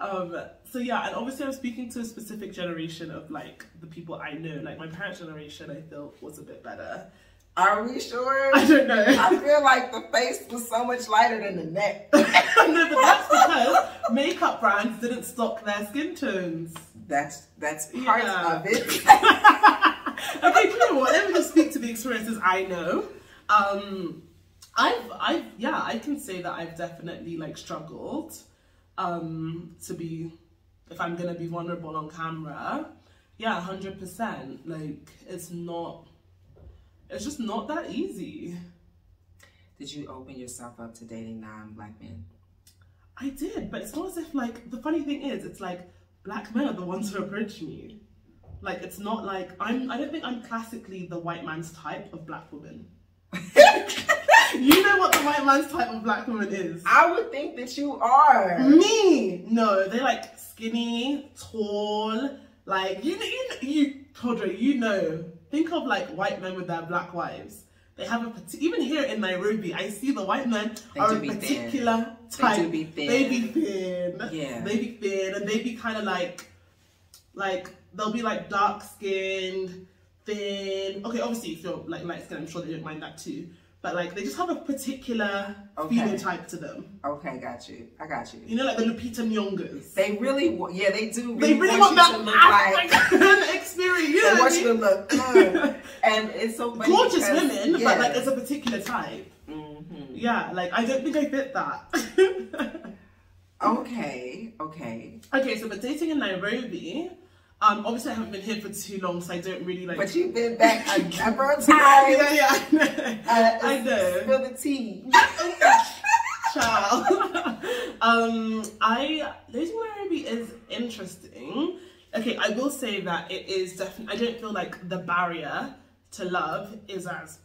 Um, so yeah, and obviously I'm speaking to a specific generation of like the people I know, like my parents' generation I feel was a bit better Are we sure? I don't know. I feel like the face was so much lighter than the neck. No, but that's because makeup brands didn't stock their skin tones. That's that's part yeah. of it. Okay, do you know what? Let me just speak to the experiences I know. Um, I've I've yeah, I can say that I've definitely like struggled um, to be, if I'm gonna be vulnerable on camera. Yeah, one hundred percent. Like it's not. It's just not that easy. Did you open yourself up to dating non-black men? I did, but it's not as if like, the funny thing is, it's like, black men are the ones who approach me. Like, it's not like, I'm, I don't think I'm classically the white man's type of black woman. You know what the white man's type of black woman is? I would think that you are. Me? No, they're like skinny, tall, like, you know, you, you Todre, you know. Think of like white men with their black wives. They have a, even here in Nairobi, I see the white men they are a particular thin. type. They do be thin. They be thin. Yeah. They be thin and they be kind of like, like, they'll be like dark skinned, thin. Okay, obviously if you're like light skinned, I'm sure they don't mind that too. But like, they just have a particular okay. phenotype to them. Okay, got you. I got you. You know, like the Lupita Nyong'os. They really, yeah, they do. Really they really want, want that to look like experience. You they know want you to look good, and it's so funny gorgeous because, women, yeah. but like it's a particular type. Mm-hmm. Yeah, like I don't think I fit that. okay, okay, okay. So, but dating in Nairobi. Um, obviously, I haven't been here for too long, so I don't really like. But you've been back a number of times. Yeah, yeah, I know. Uh, I know. Spill the tea, child. um, I dating Nairobi is interesting. Okay, I will say that it is definitely. I don't feel like the barrier to love is as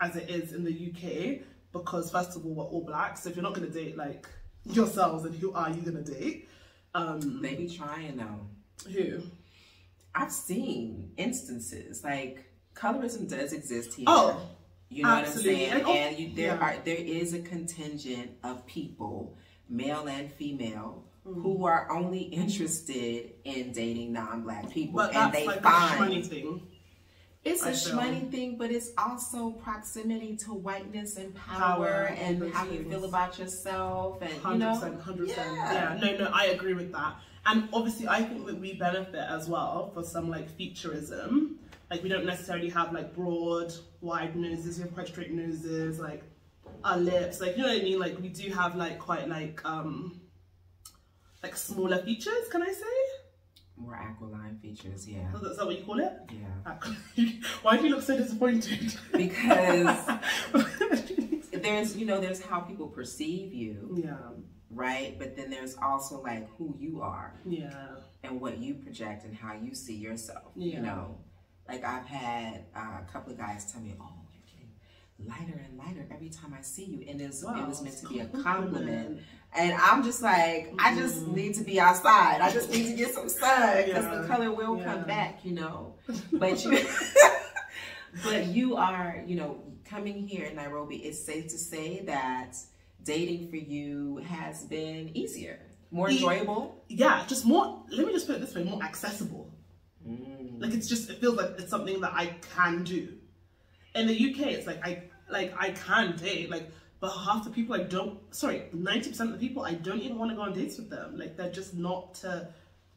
as it is in the U K because first of all, we're all black, so if you're not gonna date like yourselves, then who are you gonna date? Um, they be trying though. Who? I've seen instances like colorism does exist here. Oh, you know absolutely. what I'm saying? And, oh, and you, there yeah. are there is a contingent of people, male and female, mm. who are only interested in dating non-black people, but and that's they like find a shmoney thing. It's I a shmoney thing, but it's also proximity to whiteness and power, power and, and how you feel about yourself, and one hundred percent, you know, one hundred percent. Yeah. yeah, no, no, I agree with that. And obviously, I think that we benefit as well for some like featureism. Like we don't necessarily have like broad, wide noses. We have quite straight noses. Like our lips, like you know what I mean. Like we do have like quite like um like smaller features. Can I say? More aquiline features, yeah. Is that, is that what you call it? Yeah. Why do you look so disappointed? Because there's you know there's how people perceive you. Yeah. Right, but then there's also like who you are, yeah, and what you project and how you see yourself. Yeah. You know, like I've had uh, a couple of guys tell me, "Oh, you're getting lighter and lighter every time I see you," and it was, wow. it was meant to be a compliment. And I'm just like, mm-hmm. I just need to be outside. I just need to get some sun because yeah. the color will yeah. come back, you know. But you, but you are, you know, coming here in Nairobi. It's safe to say that dating for you has been easier, more enjoyable. Yeah, just more, let me just put it this way, more accessible. Mm. Like it's just, it feels like it's something that I can do. In the U K, it's like, I like I can date, like, but half the people I don't, sorry, ninety percent of the people, I don't even want to go on dates with them. Like they're just not, uh,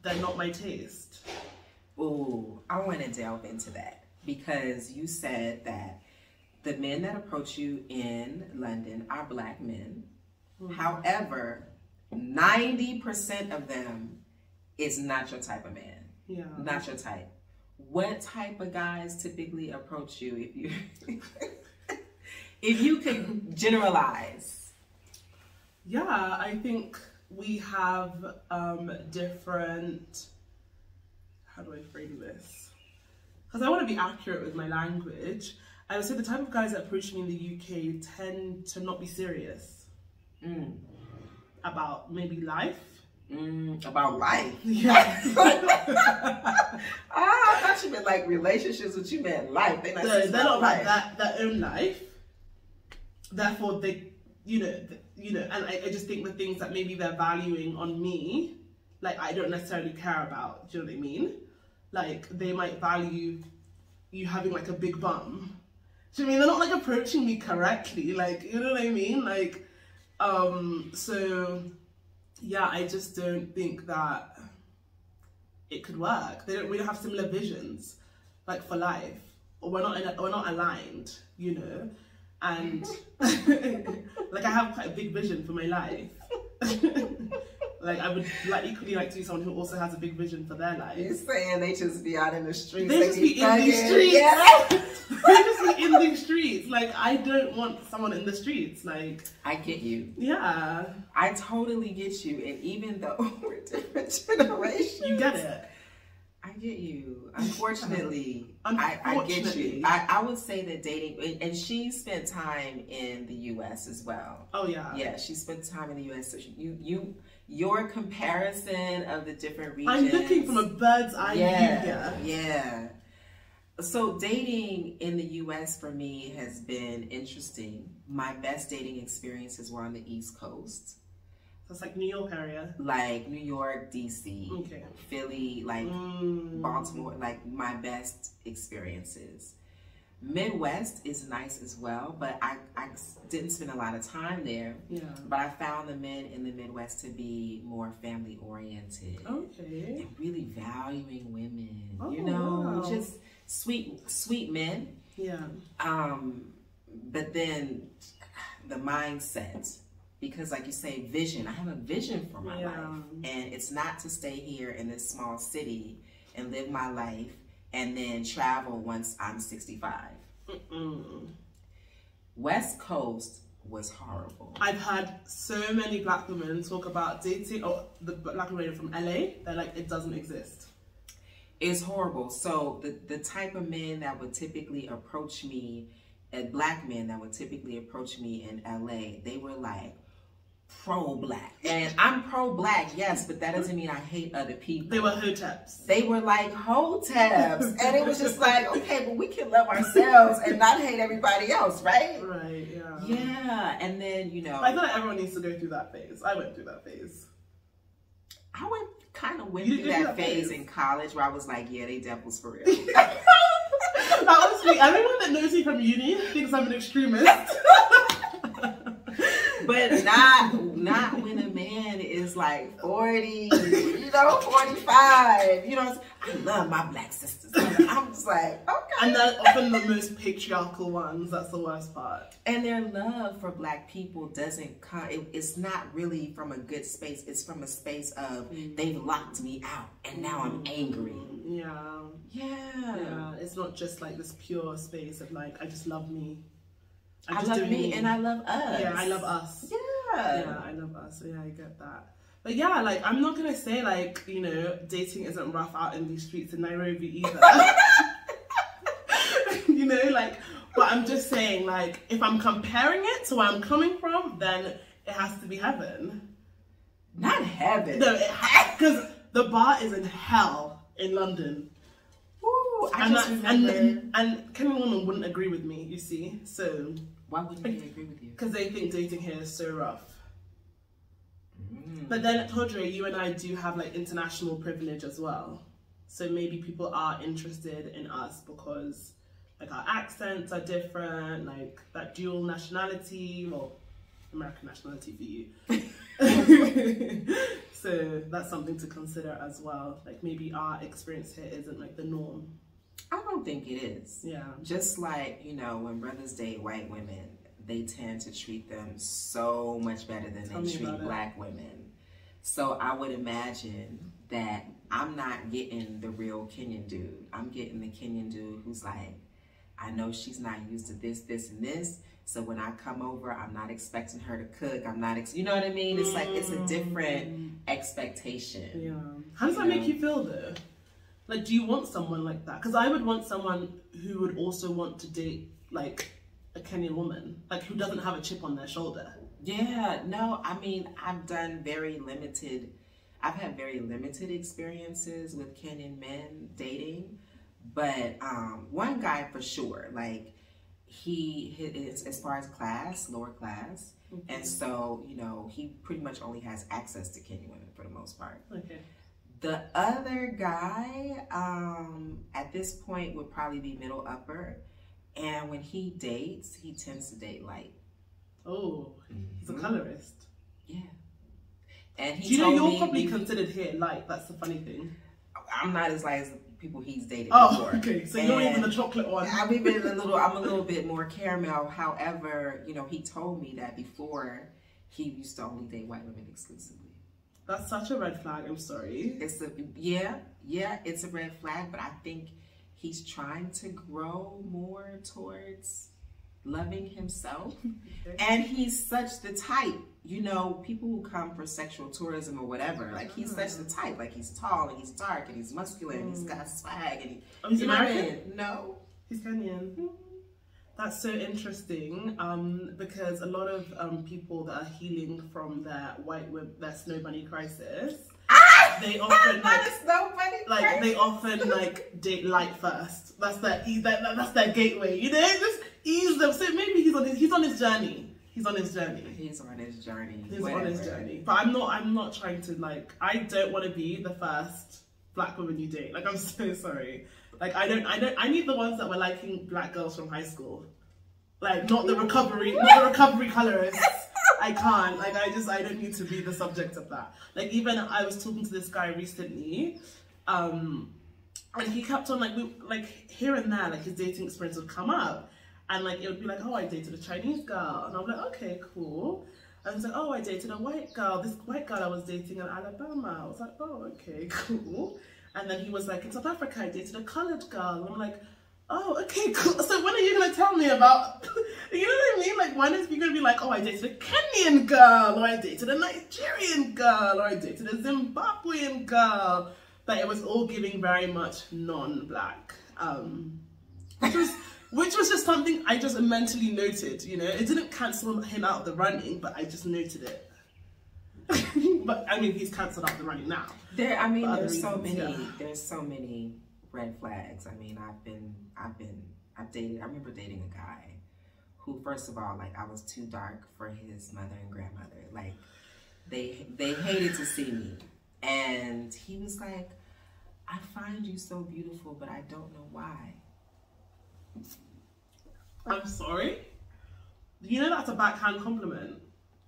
they're not my taste. Ooh, I want to delve into that because you said that the men that approach you in London are black men. Mm-hmm. However, ninety percent of them is not your type of man. Yeah. Not your type. What type of guys typically approach you if you if you could generalize? Yeah, I think we have um, different, how do I frame this? Because I want to be accurate with my language. I would say the type of guys that approach me in the U K tend to not be serious mm. about maybe life. Mm, about life? Yeah. ah, I thought you meant like relationships, but you meant life. They're not, no, they're not like that, their own life. Therefore, they, you know, the, you know, and I, I just think the things that maybe they're valuing on me, like I don't necessarily care about. Do you know what I mean? Like they might value you having like a big bum. Do you mean they're not like approaching me correctly? Like, you know what I mean? Like, um, so yeah, I just don't think that it could work. They don't, we don't have similar visions, like for life, or we're not, in a, we're not aligned, you know. And like, I have quite a big vision for my life. Like, I would like equally like to be someone who also has a big vision for their life. You're saying they just be out in the streets. They, they just be in these streets. Yeah. They just be in these streets. Like, I don't want someone in the streets. Like, I get you. Yeah. I totally get you. And even though we're different generations. You get it. I get you. Unfortunately, Unfortunately. I, I get you. I, I would say that dating, and she spent time in the U S as well. Oh yeah. Yeah, she spent time in the U S. So she, you, you, your comparison of the different regions. I'm looking from a bird's eye view here. Yeah. Yeah. So dating in the U S for me has been interesting. My best dating experiences were on the East Coast. That's like New York area. Like New York, D C, okay. Philly, like mm. Baltimore, like my best experiences. Midwest is nice as well, but I, I didn't spend a lot of time there. Yeah. But I found the men in the Midwest to be more family oriented. Okay. And really valuing women. Oh, you know, wow. Just sweet, sweet men. Yeah. Um, but then the mindset. Because like you say, vision, I have a vision for my yeah. life. And it's not to stay here in this small city and live my life and then travel once I'm sixty-five. Mm-mm. West Coast was horrible. I've had so many black women talk about dating, or oh, the black women from L A, they're like, it doesn't exist. It's horrible. So the, the type of men that would typically approach me, and black men that would typically approach me in L A, they were like, pro-black. And I'm pro-black, yes, but that doesn't mean I hate other people. They were hoteps. They were like hoteps. And it was just like, okay, but we can love ourselves and not hate everybody else, right? Right, yeah. Yeah, and then, you know. I feel like everyone needs to go through that phase. I went through that phase. I went kind of went you through that, that phase, phase in college where I was like, yeah, they devils for real. Now, honestly, everyone that knows me from uni thinks I'm an extremist. But not not when a man is like forty, you know, forty-five. You know, I love my black sisters. I'm just like, okay. And they're often the most patriarchal ones. That's the worst part. And their love for black people doesn't come. It, it's not really from a good space. It's from a space of they've locked me out, and now I'm angry. Yeah. Yeah. Yeah. It's not just like this pure space of like I just love me. I'm I just love doing me and I love us. Yeah, I love us. Yeah. Yeah, I love us. So yeah, I get that. But yeah, like, I'm not going to say, like, you know, dating isn't rough out in these streets in Nairobi either. You know, like, but I'm just saying, like, if I'm comparing it to where I'm coming from, then it has to be heaven. Not heaven. No, it has, because the bar is in hell in London. Ooh, I and, just that, and and Kenyan women wouldn't agree with me, you see. So why wouldn't they agree with you? Because they think dating here is so rough. Mm. But then at Todre, you and I do have like international privilege as well. So maybe people are interested in us because like our accents are different, like that dual nationality, well, American nationality for you. So that's something to consider as well. Like maybe our experience here isn't like the norm. I don't think it is. Yeah. Just like, you know, when brothers date white women, they tend to treat them so much better than Tell they treat black women. So I would imagine that I'm not getting the real Kenyan dude. I'm getting the Kenyan dude who's like, I know she's not used to this, this, and this. So when I come over, I'm not expecting her to cook. I'm not, ex you know what I mean? It's like, it's a different expectation. Yeah. How does that make you feel though? Like, do you want someone like that? Because I would want someone who would also want to date like a Kenyan woman, like who doesn't have a chip on their shoulder. Yeah, no, I mean, I've done very limited, I've had very limited experiences with Kenyan men dating, but um, one guy for sure, like, he his, as far as class, lower class, mm-hmm. and so, you know, he pretty much only has access to Kenyan women for the most part. Okay. The other guy um, at this point would probably be middle upper, And when he dates, he tends to date light. Oh, he's a colorist. Yeah. And he Do you told know you're probably he, considered here light? That's the funny thing. I'm not as light as the people he's dated oh, before. Oh, okay. So and you're even the chocolate one. I'm even a little. I'm a little bit more caramel. However, you know, he told me that before he used to only date white women exclusively. That's such a red flag. I'm sorry. It's a yeah, yeah. It's a red flag, but I think he's trying to grow more towards loving himself. And he's such the type, you know, people who come for sexual tourism or whatever, like he's mm. such the type, like he's tall and he's dark and he's muscular mm. and he's got swag and he, oh, he's American? No, he's Kenyan. Mm. That's so interesting um, because a lot of um, people that are healing from their white whip, their snow bunny crisis, ah! they often like, snow bunny like crisis. they often like date light first. That's their, that, that's their gateway, you know? Just, He's the, so maybe he's on his he's on his journey. He's on his journey. He's on his journey. He's whatever. on his journey. But I'm not I'm not trying to like I don't want to be the first black woman you date. Like I'm so sorry. Like I don't I don't I need the ones that were liking black girls from high school. Like not the recovery not the recovery colorists. I can't. Like I just I don't need to be the subject of that. Like even I was talking to this guy recently, um, and he kept on like we like here and there like his dating experience would come up. And like it would be like, oh, I dated a Chinese girl, and I'm like, okay, cool. And I was like, oh, I dated a white girl. This white girl I was dating in Alabama. I was like, oh, okay, cool. And then he was like, in South Africa, I dated a colored girl. And I'm like, oh, okay, cool. So when are you gonna tell me about? You know what I mean? Like, when is you gonna be like, oh, I dated a Kenyan girl, or I dated a Nigerian girl, or I dated a Zimbabwean girl? But it was all giving very much non-black. Um, it was. Which was just something I just mentally noted, you know. It didn't cancel him out of the running, but I just noted it. But I mean, he's cancelled out the running now. There, I mean, there's so many, yeah. there's so many red flags. I mean, I've been, I've been, I've dated. I remember dating a guy who, first of all, like I was too dark for his mother and grandmother. Like they, they hated to see me, and he was like, "I find you so beautiful, but I don't know why." I'm sorry? You know that's a backhand compliment.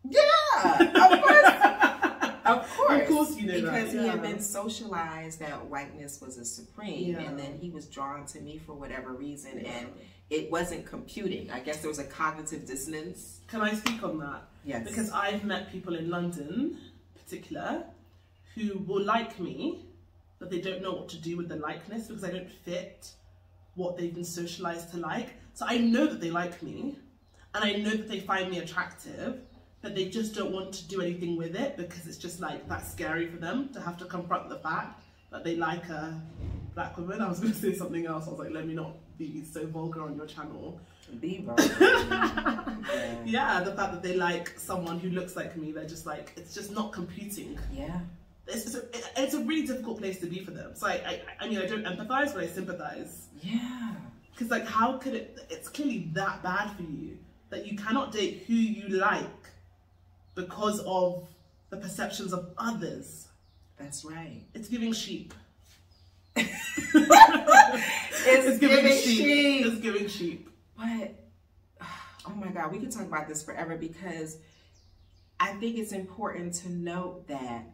Yeah! Of course! Of course! Of course you know because that. Because he yeah. had been socialized that whiteness was a supreme yeah. and then he was drawn to me for whatever reason yeah. and it wasn't computing. I guess there was a cognitive dissonance. Can I speak on that? Yes. Because I've met people in London, in particular, who will like me, but they don't know what to do with the likeness because I don't fit what they've been socialized to like. So I know that they like me and I know that they find me attractive, but they just don't want to do anything with it because it's just like that's scary for them to have to confront the fact that they like a black woman. I was going to say something else. I was like, let me not be so vulgar on your channel. Be vulgar. yeah. yeah, the fact that they like someone who looks like me, they're just like, it's just not computing. Yeah. It's, it's, a, it's a really difficult place to be for them. So I, I, I mean, I don't empathize, but I sympathize. Yeah. Because like, how could it, it's clearly that bad for you that you cannot date who you like because of the perceptions of others. That's right. It's giving sheep. it's, it's giving, giving sheep. sheep. It's giving sheep. But, oh my God, we could talk about this forever because I think it's important to note that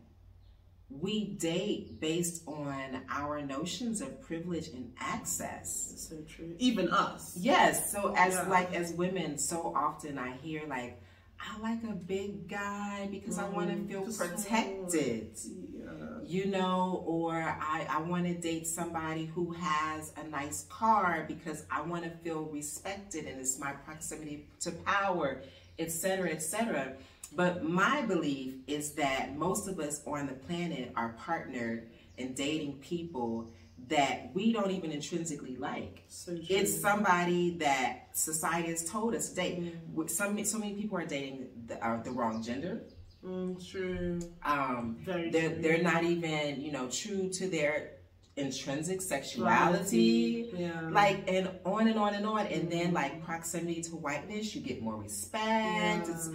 we date based on our notions of privilege and access. That's so true. Even us. Yes. So as yeah. like as women, so often I hear like, I like a big guy because mm, I want to feel protected. So, yeah. You know, or I, I want to date somebody who has a nice car because I want to feel respected and it's my proximity to power, et cetera, et cetera. But my belief is that most of us on the planet are partnered and dating people that we don't even intrinsically like. So it's somebody that society has told us to date. Mm. Some, so many people are dating the, uh, the wrong gender. Mm, true. Um, Very they're, true. They're not even, you know, true to their intrinsic sexuality, yeah. like, and on and on and on. And mm. then like proximity to whiteness, you get more respect. Yeah. It's,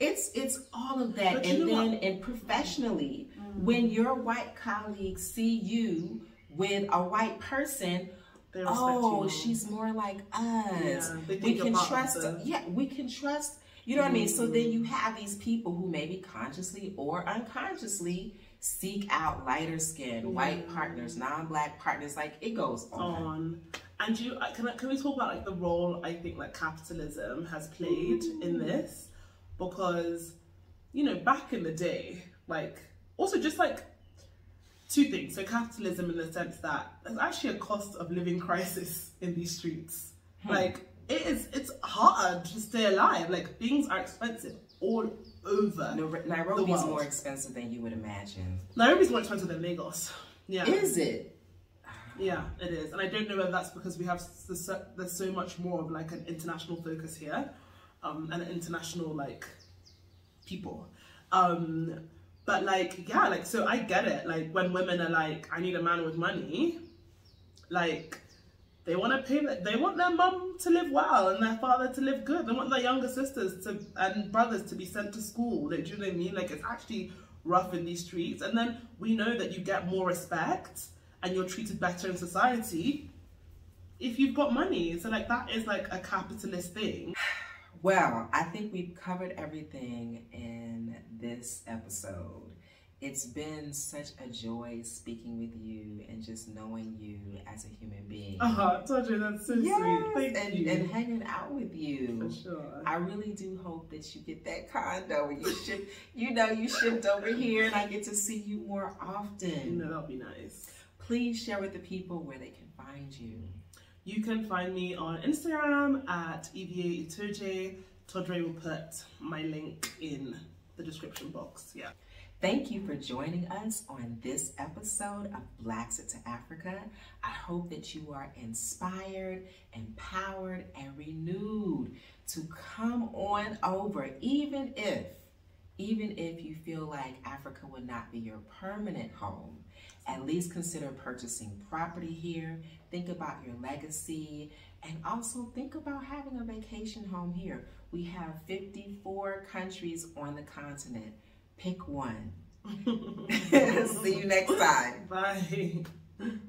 It's it's all of that, and then what? and professionally, mm. when your white colleagues see you with a white person, They respect oh, you. She's more like us. Yeah, they we can trust. Them. Yeah, we can trust. You know mm. what I mean? So then you have these people who maybe consciously or unconsciously seek out lighter skinned, mm. white partners, non-black partners. Like it goes on. on. And you can, I, can we talk about like the role I think like capitalism has played mm. in this? Because you know back in the day, like also just like. Two things. So capitalism in the sense that there's actually a cost of living crisis in these streets. Hmm. Like it is, it's hard to stay alive. Like things are expensive all over. No, Nairobi is more expensive than you would imagine. Nairobi's more expensive than Lagos. Yeah. Is it? Yeah, it is. And I don't know whether that's because we have so, there's so much more of like an international focus here, um, and an international like people. Um, But like, yeah, like, so I get it. Like when women are like, I need a man with money, like they want to pay, the, they want their mum to live well and their father to live good. They want their younger sisters to and brothers to be sent to school. Like, do you know what I mean? Like it's actually rough in these streets. And then we know that you get more respect and you're treated better in society if you've got money. So like that is like a capitalist thing. Well, I think we've covered everything in this episode. It's been such a joy speaking with you and just knowing you as a human being. Uh-huh, Todre, that's so yes, sweet. Thank and, you. And hanging out with you. For sure. I really do hope that you get that condo and you shift, you know, you shift over here and I get to see you more often. You know, that'll be nice. Please share with the people where they can find you. You can find me on Instagram at Ivie Itoje. Todre will put my link in the description box. Yeah. Thank you for joining us on this episode of Blacks Into Africa. I hope that you are inspired, empowered, and renewed to come on over, even if, even if you feel like Africa would not be your permanent home. At least consider purchasing property here. Think about your legacy and also think about having a vacation home here. We have fifty-four countries on the continent. Pick one. See you next time. Bye.